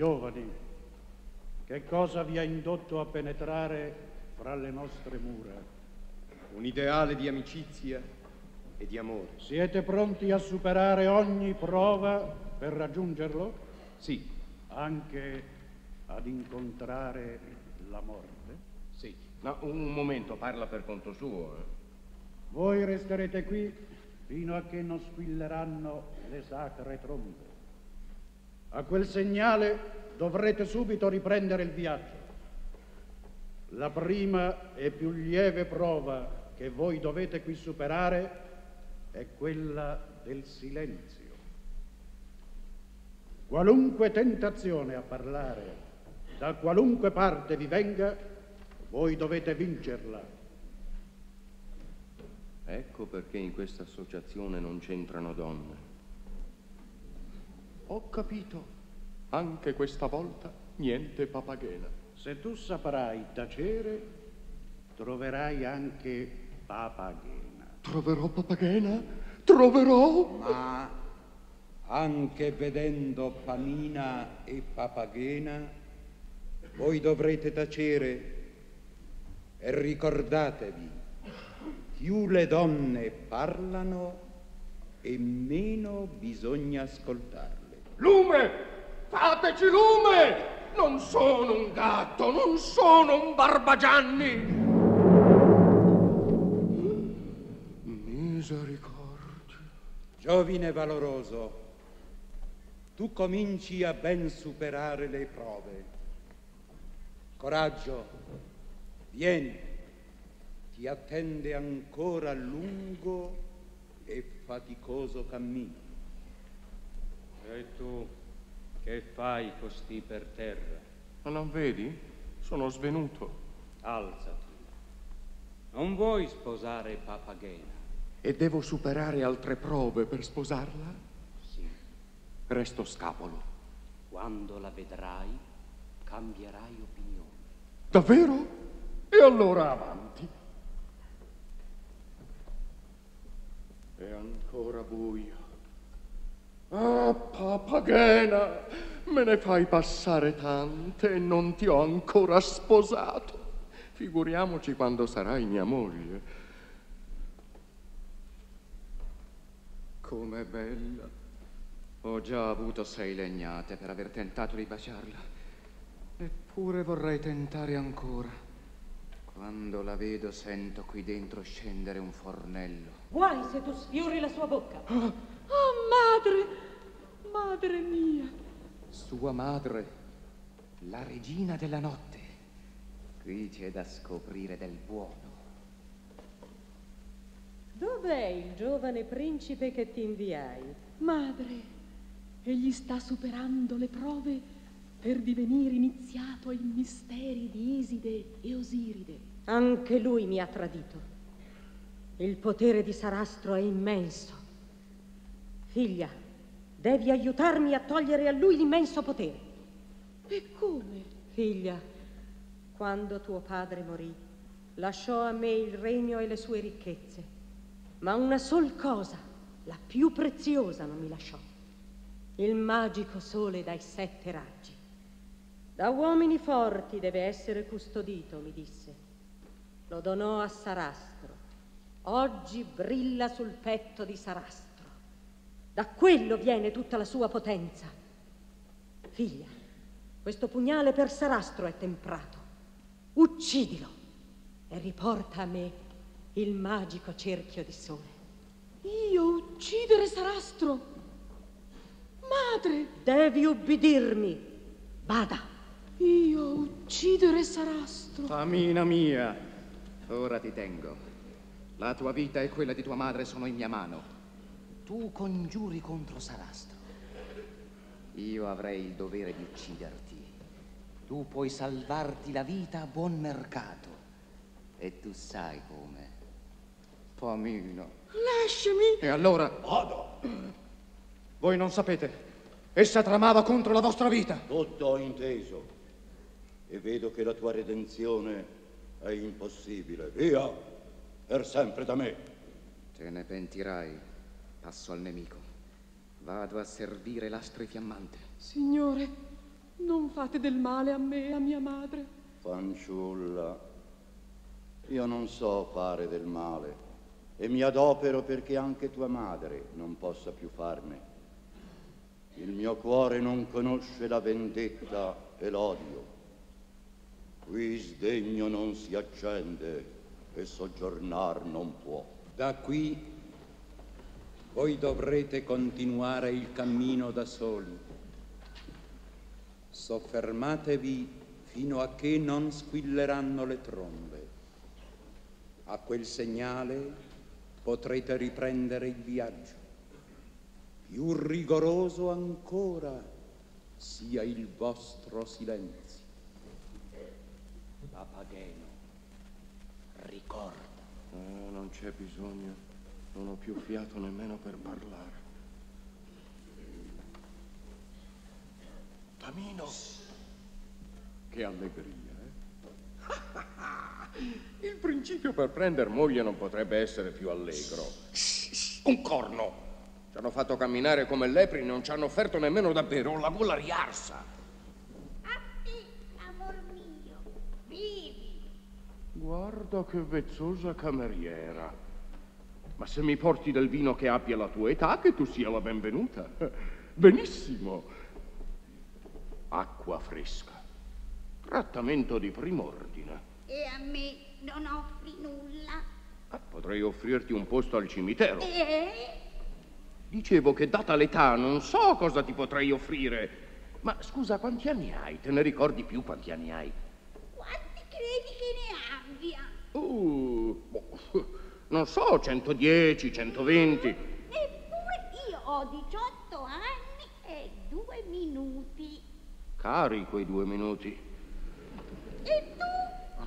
Giovani, che cosa vi ha indotto a penetrare fra le nostre mura? Un ideale di amicizia e di amore. Siete pronti a superare ogni prova per raggiungerlo? Sì. Anche ad incontrare la morte? Sì. Ma un momento, parla per conto suo. Voi resterete qui fino a che non squilleranno le sacre trombe. A quel segnale dovrete subito riprendere il viaggio. La prima e più lieve prova che voi dovete qui superare è quella del silenzio. Qualunque tentazione a parlare, da qualunque parte vi venga, voi dovete vincerla. Ecco perché in questa associazione non c'entrano donne. Ho capito. Anche questa volta niente Papagena. Se tu saprai tacere, troverai anche Papagena. Troverò Papagena? Troverò? Ma anche vedendo Pamina e Papagena, voi dovrete tacere. E ricordatevi, più le donne parlano e meno bisogna ascoltarle. Lume! Fateci lume! Non sono un gatto, non sono un barbagianni! Misericordia! Giovine valoroso, tu cominci a ben superare le prove. Coraggio, vieni, ti attende ancora lungo e faticoso cammino. E tu che fai costì per terra? Ma non vedi? Sono svenuto. Alzati. Non vuoi sposare Papagena? E devo superare altre prove per sposarla? Sì. Resto scapolo. Quando la vedrai, cambierai opinione. Davvero? E allora avanti. È ancora buio. Ah, Papagena, me ne fai passare tante e non ti ho ancora sposato. Figuriamoci quando sarai mia moglie. Com'è bella. Ho già avuto 6 legnate per aver tentato di baciarla. Eppure vorrei tentare ancora. Quando la vedo sento qui dentro scendere un fornello. Guai se tu sfiori la sua bocca. Ah. Oh, madre! Madre mia! Sua madre, la regina della notte. Qui c'è da scoprire del buono. Dov'è il giovane principe che ti inviai? Madre, egli sta superando le prove per divenire iniziato ai misteri di Iside e Osiride. Anche lui mi ha tradito. Il potere di Sarastro è immenso. Figlia, devi aiutarmi a togliere a lui l'immenso potere. E come? Figlia, quando tuo padre morì, lasciò a me il regno e le sue ricchezze, ma una sola cosa, la più preziosa, non mi lasciò. Il magico sole dai 7 raggi. Da uomini forti deve essere custodito, mi disse. Lo donò a Sarastro. Oggi brilla sul petto di Sarastro. Da quello viene tutta la sua potenza. Figlia, questo pugnale per Sarastro è temprato. Uccidilo e riporta a me il magico cerchio di sole. Io uccidere Sarastro? Madre! Devi ubbidirmi. Bada. Io uccidere Sarastro? Famina mia, ora ti tengo. La tua vita e quella di tua madre sono in mia mano. Tu congiuri contro Sarastro. Io avrei il dovere di ucciderti. Tu puoi salvarti la vita a buon mercato. E tu sai come. Pamino. Lasciami. E allora? Vado. Voi non sapete. Essa tramava contro la vostra vita. Tutto ho inteso. E vedo che la tua redenzione è impossibile. Via, per sempre da me. Te ne pentirai. Passo al nemico. Vado a servire l'astra fiammante. Signore, Non fate del male a me e a mia madre. Fanciulla, io non so fare del male e mi adopero perché anche tua madre non possa più farne. Il mio cuore non conosce la vendetta e l'odio. Qui sdegno non si accende e soggiornar non può. Da qui voi dovrete continuare il cammino da soli. Soffermatevi fino a che non squilleranno le trombe. A quel segnale potrete riprendere il viaggio. Più rigoroso ancora sia il vostro silenzio. Papageno, ricorda. Non c'è bisogno, non ho più fiato nemmeno per parlare. Tamino! Che allegria, eh? Il principio per prendere moglie non potrebbe essere più allegro. Un corno! Ci hanno fatto camminare come lepri, non ci hanno offerto nemmeno davvero la gola riarsa. Appi, amor mio, vivi! Guarda che vezzosa cameriera. Ma se mi porti del vino che abbia la tua età, che tu sia la benvenuta. Benissimo! Acqua fresca, trattamento di prim'ordine. E a me non offri nulla? Potrei offrirti un posto al cimitero. Dicevo che data l'età non so cosa ti potrei offrire. Ma scusa, quanti anni hai? Te ne ricordi più quanti anni hai? Quanti credi che ne abbia? Non so, 110, 120. Eppure io ho 18 anni e 2 minuti. Cari quei 2 minuti. E tu?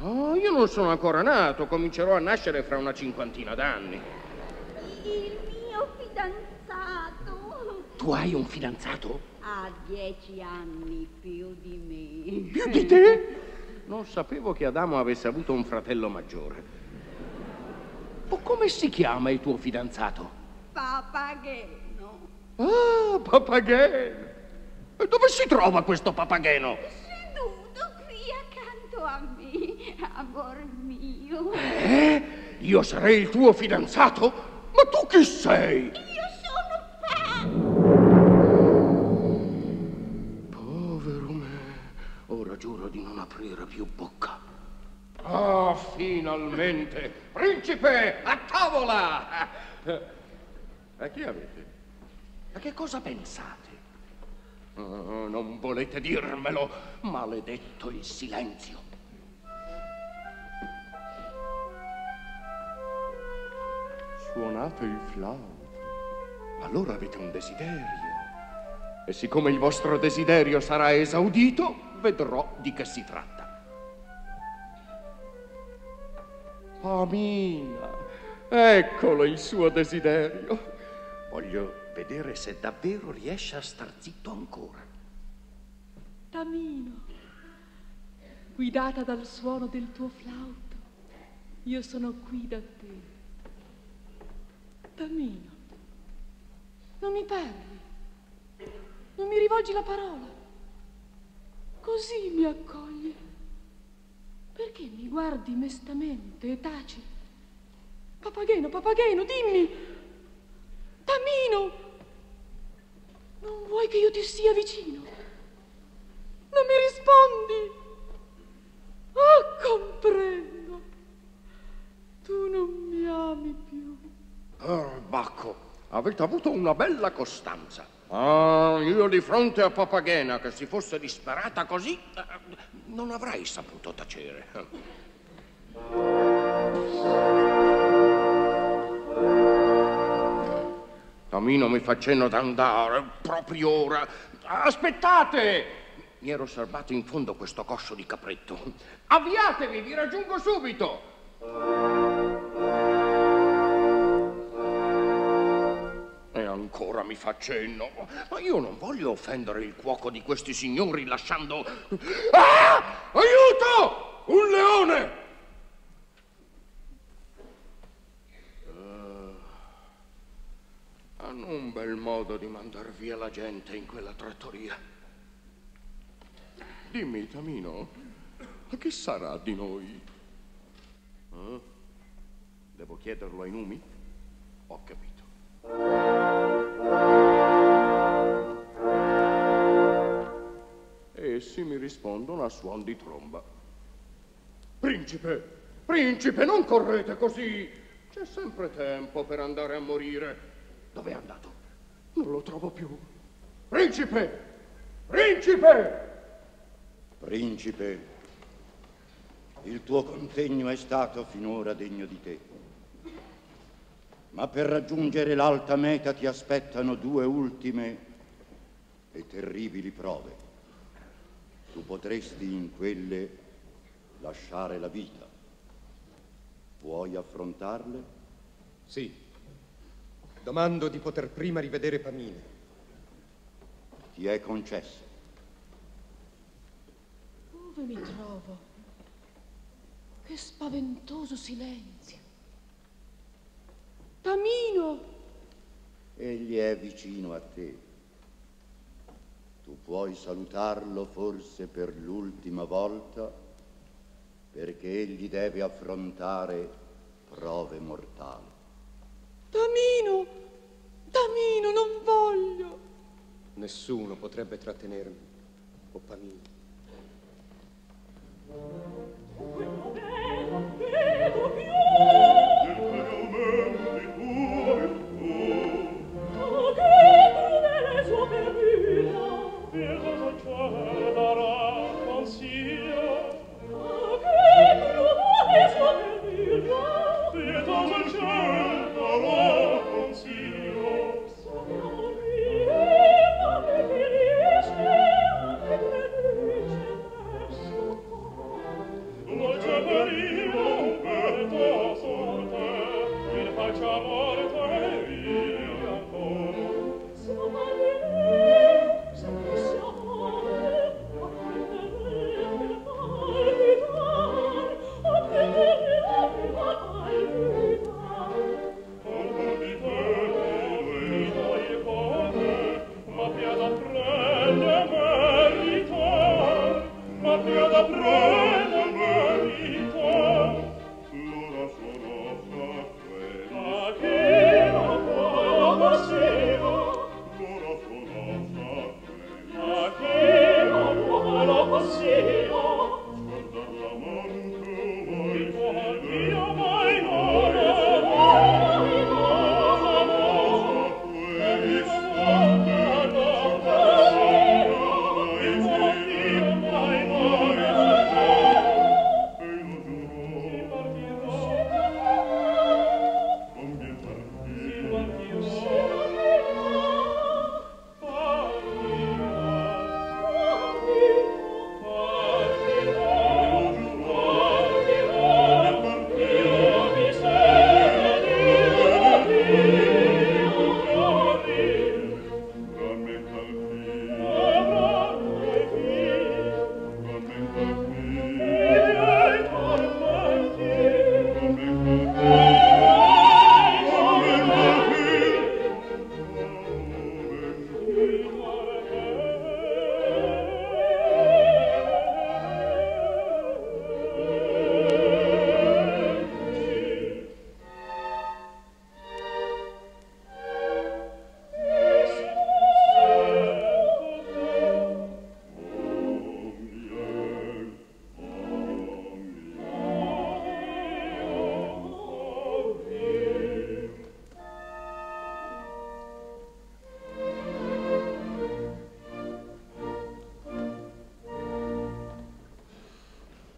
Oh, io non sono ancora nato, comincerò a nascere fra una cinquantina d'anni. Il mio fidanzato. Tu hai un fidanzato? Ha 10 anni più di me. Più di te? Non sapevo che Adamo avesse avuto un fratello maggiore. Come si chiama il tuo fidanzato? Papageno. Ah, Papageno. E dove si trova questo Papageno? Seduto qui accanto a me, amor mio. Io sarei il tuo fidanzato? Ma tu chi sei? Io sono Povero me. Ora giuro di non aprire più bocca. Ah, finalmente! Principe, a tavola! A chi avete? A che cosa pensate? Oh, non volete dirmelo, maledetto il silenzio. Suonate il flauto, allora avete un desiderio. E siccome il vostro desiderio sarà esaudito, vedrò di che si tratta. Pamina, eccolo il suo desiderio. Voglio vedere se davvero riesce a star zitto ancora. Tamino, guidata dal suono del tuo flauto, io sono qui da te. Tamino, non mi parli, non mi rivolgi la parola. Così mi accoglie. Perché mi guardi mestamente e taci? Papageno, Papageno, dimmi! Tamino! Non vuoi che io ti sia vicino? Non mi rispondi! Oh, comprendo! Tu non mi ami più. Bacco, avete avuto una bella costanza. Io di fronte a Papagena, che si fosse disperata così, non avrei saputo tacere. Tamino mi fa cenno d'andare, proprio ora. Aspettate! Mi ero serbato in fondo questo coscio di capretto. Avviatevi, vi raggiungo subito! E ancora mi fa cenno. Ma io non voglio offendere il cuoco di questi signori lasciando... Ah! Aiuto! Un leone! Hanno un bel modo di mandar via la gente in quella trattoria. Dimmi, Tamino, che sarà di noi? Eh? Devo chiederlo ai numi? Ho capito. Essi mi rispondono a suon di tromba. Principe, principe, non correte così! C'è sempre tempo per andare a morire. Dov'è andato? Non lo trovo più. Principe! Principe! Principe, il tuo contegno è stato finora degno di te. Ma per raggiungere l'alta meta ti aspettano due ultime e terribili prove. Tu potresti in quelle lasciare la vita. Vuoi affrontarle? Sì. Domando di poter prima rivedere Pamina. Ti è concesso. Dove mi trovo? Che spaventoso silenzio. Tamino! Egli è vicino a te. Tu puoi salutarlo forse per l'ultima volta, perché egli deve affrontare prove mortali. Tamino! Tamino, non voglio! Nessuno potrebbe trattenermi, o Pamina.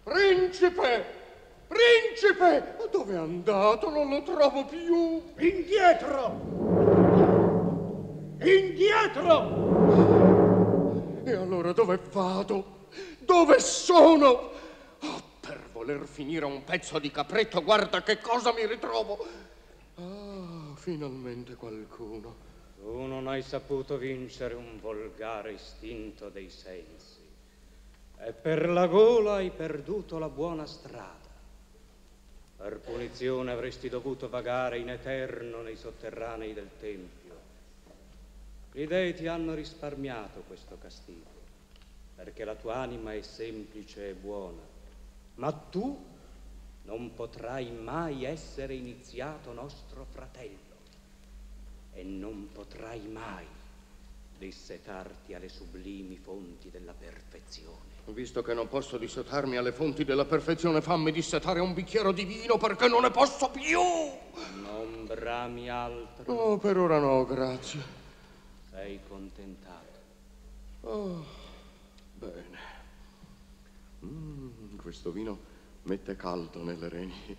Principe! Principe! Dove è andato? Non lo trovo più! Indietro! Indietro! E allora dove vado? Dove sono? Oh, per voler finire un pezzo di capretto, guarda che cosa mi ritrovo! Ah, finalmente qualcuno. Tu non hai saputo vincere un volgare istinto dei sensi. E per la gola hai perduto la buona strada. Per punizione avresti dovuto vagare in eterno nei sotterranei del tempio. Gli dei ti hanno risparmiato questo castigo. perché la tua anima è semplice e buona, ma tu non potrai mai essere iniziato nostro fratello e non potrai mai dissetarti alle sublimi fonti della perfezione. Visto che non posso dissetarmi alle fonti della perfezione, fammi dissetare un bicchiere di vino perché non ne posso più! Non brami altro. Oh, per ora no, grazie. Sei contentato? Oh, bene. Questo vino mette caldo nelle reni.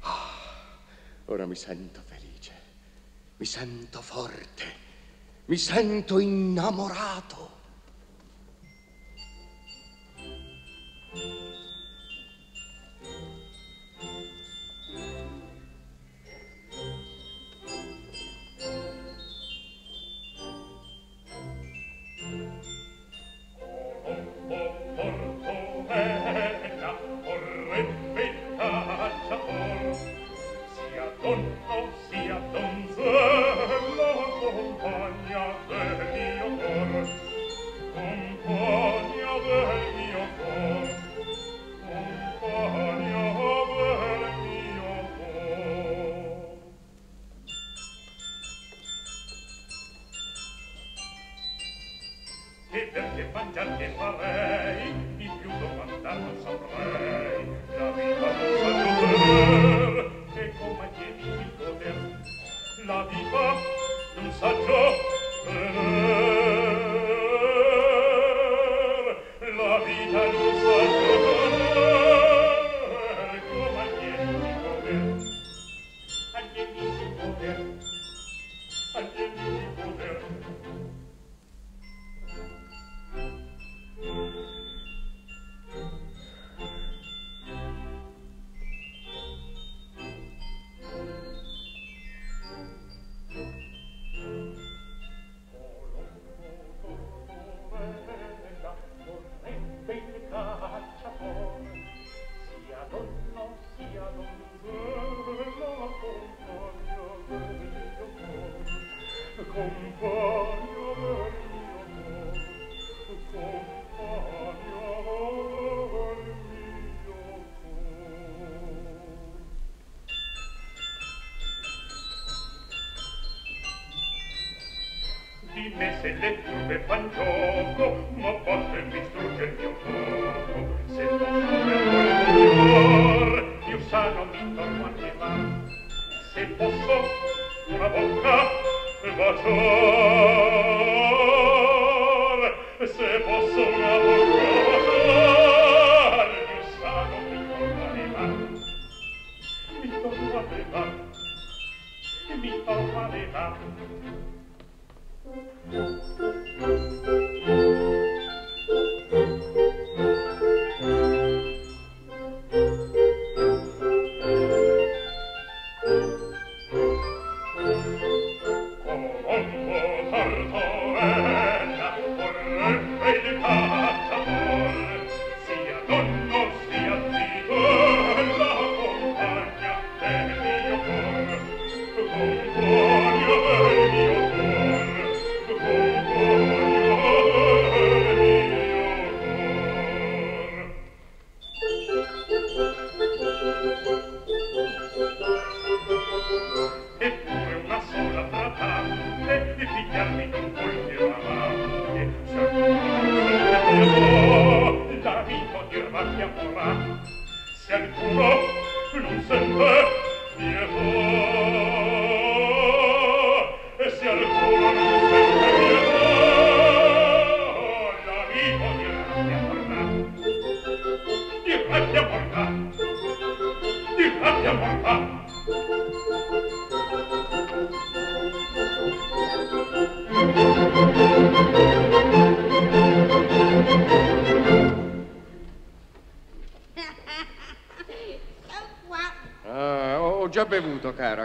Ah, ora mi sento felice, mi sento forte. Mi sento innamorato.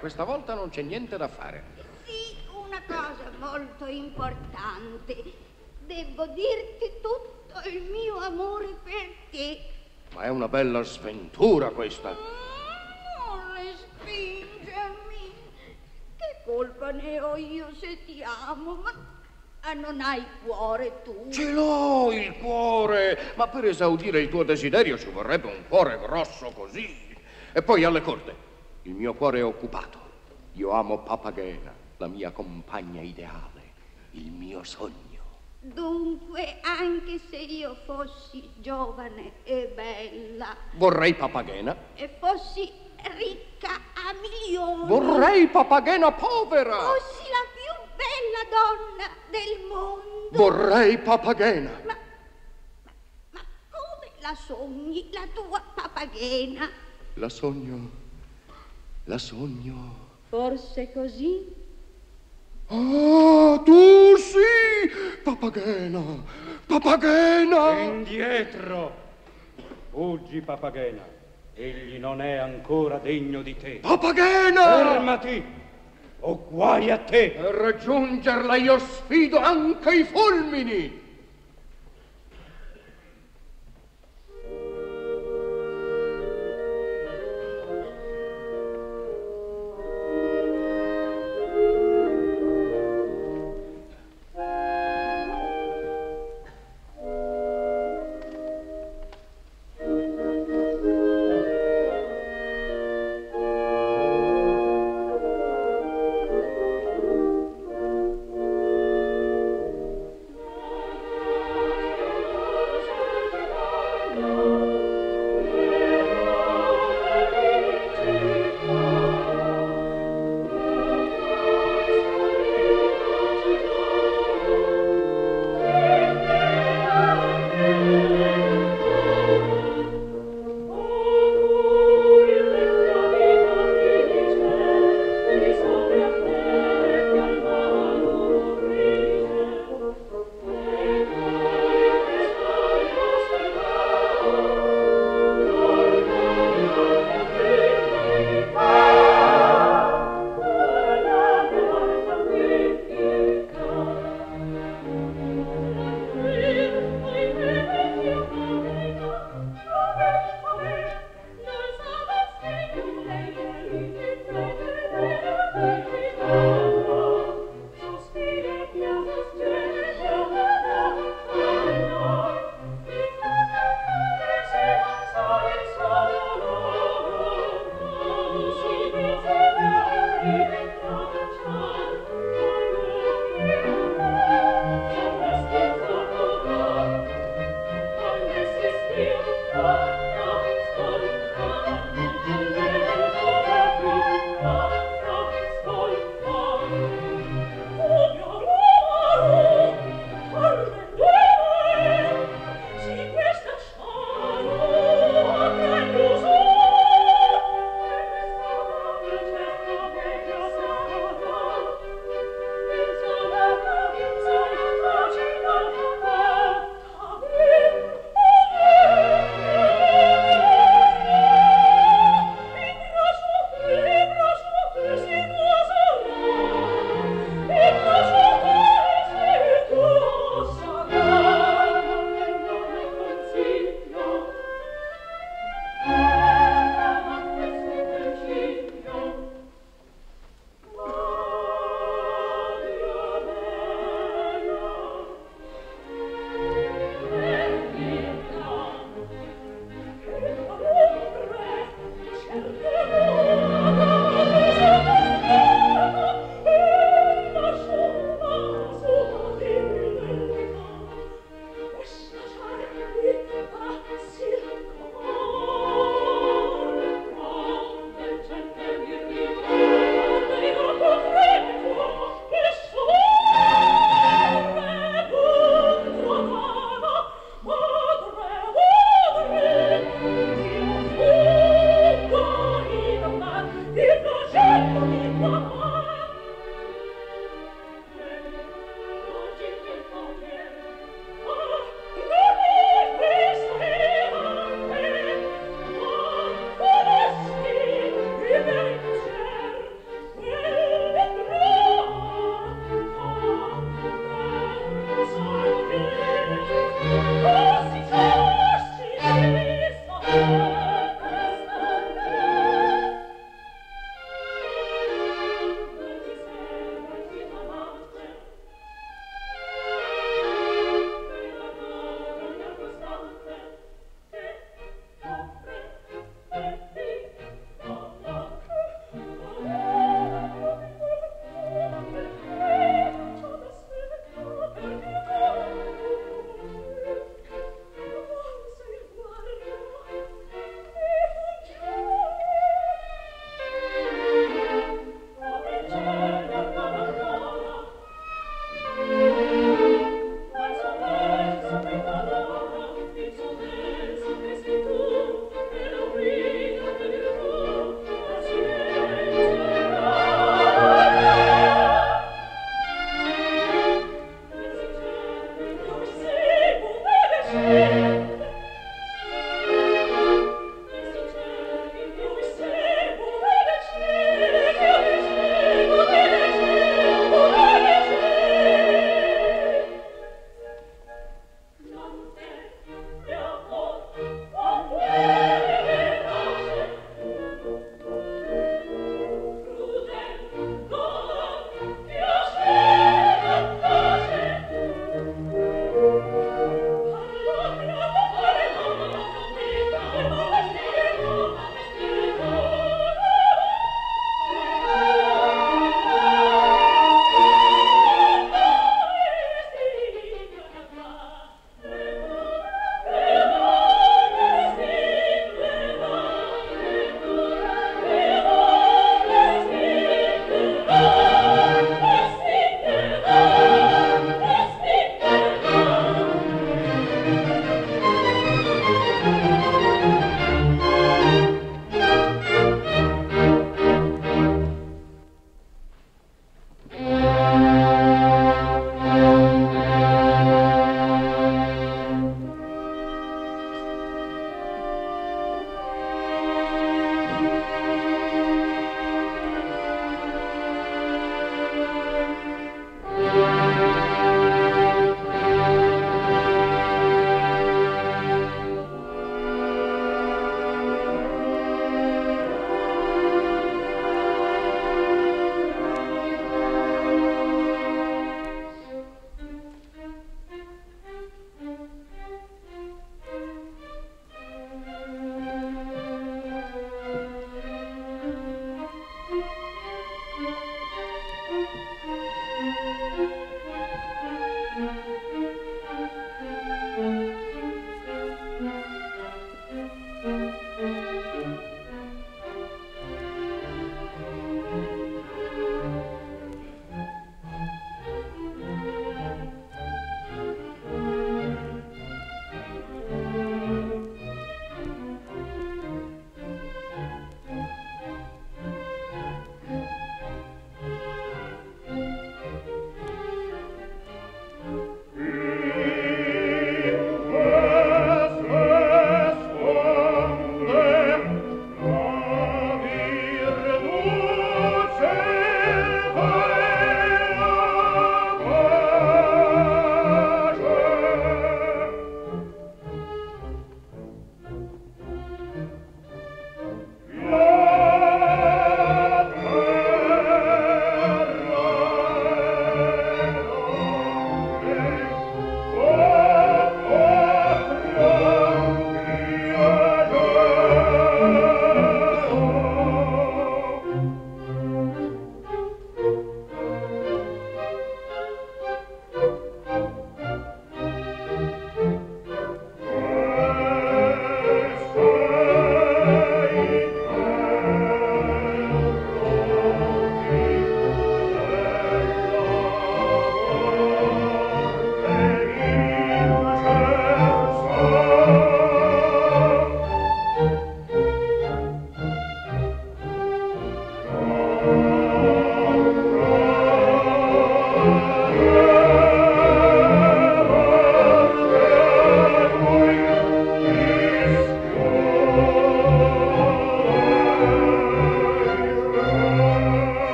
Questa volta non c'è niente da fare. Sì, una cosa molto importante. Devo dirti tutto il mio amore per te. Ma è una bella sventura questa. Non respingermi. Che colpa ne ho io se ti amo? Ma Ah, non hai cuore tu? Ce l'ho il cuore, ma per esaudire il tuo desiderio ci vorrebbe un cuore grosso così. E poi alle corte, il mio cuore è occupato. Io amo Papagena, la mia compagna ideale, il mio sogno. Dunque, anche se io fossi giovane e bella... Vorrei Papagena. E fossi ricca a milioni... Vorrei Papagena povera. Fossi la più bella donna del mondo... Vorrei Papagena. Ma come la sogni, la tua Papagena? La sogno... La sogno... Forse così? Ah, tu sì, Papagena, Papagena! Indietro! Fuggi, Papagena, egli non è ancora degno di te. Papagena! Fermati, o guai a te! Per raggiungerla io sfido anche i fulmini!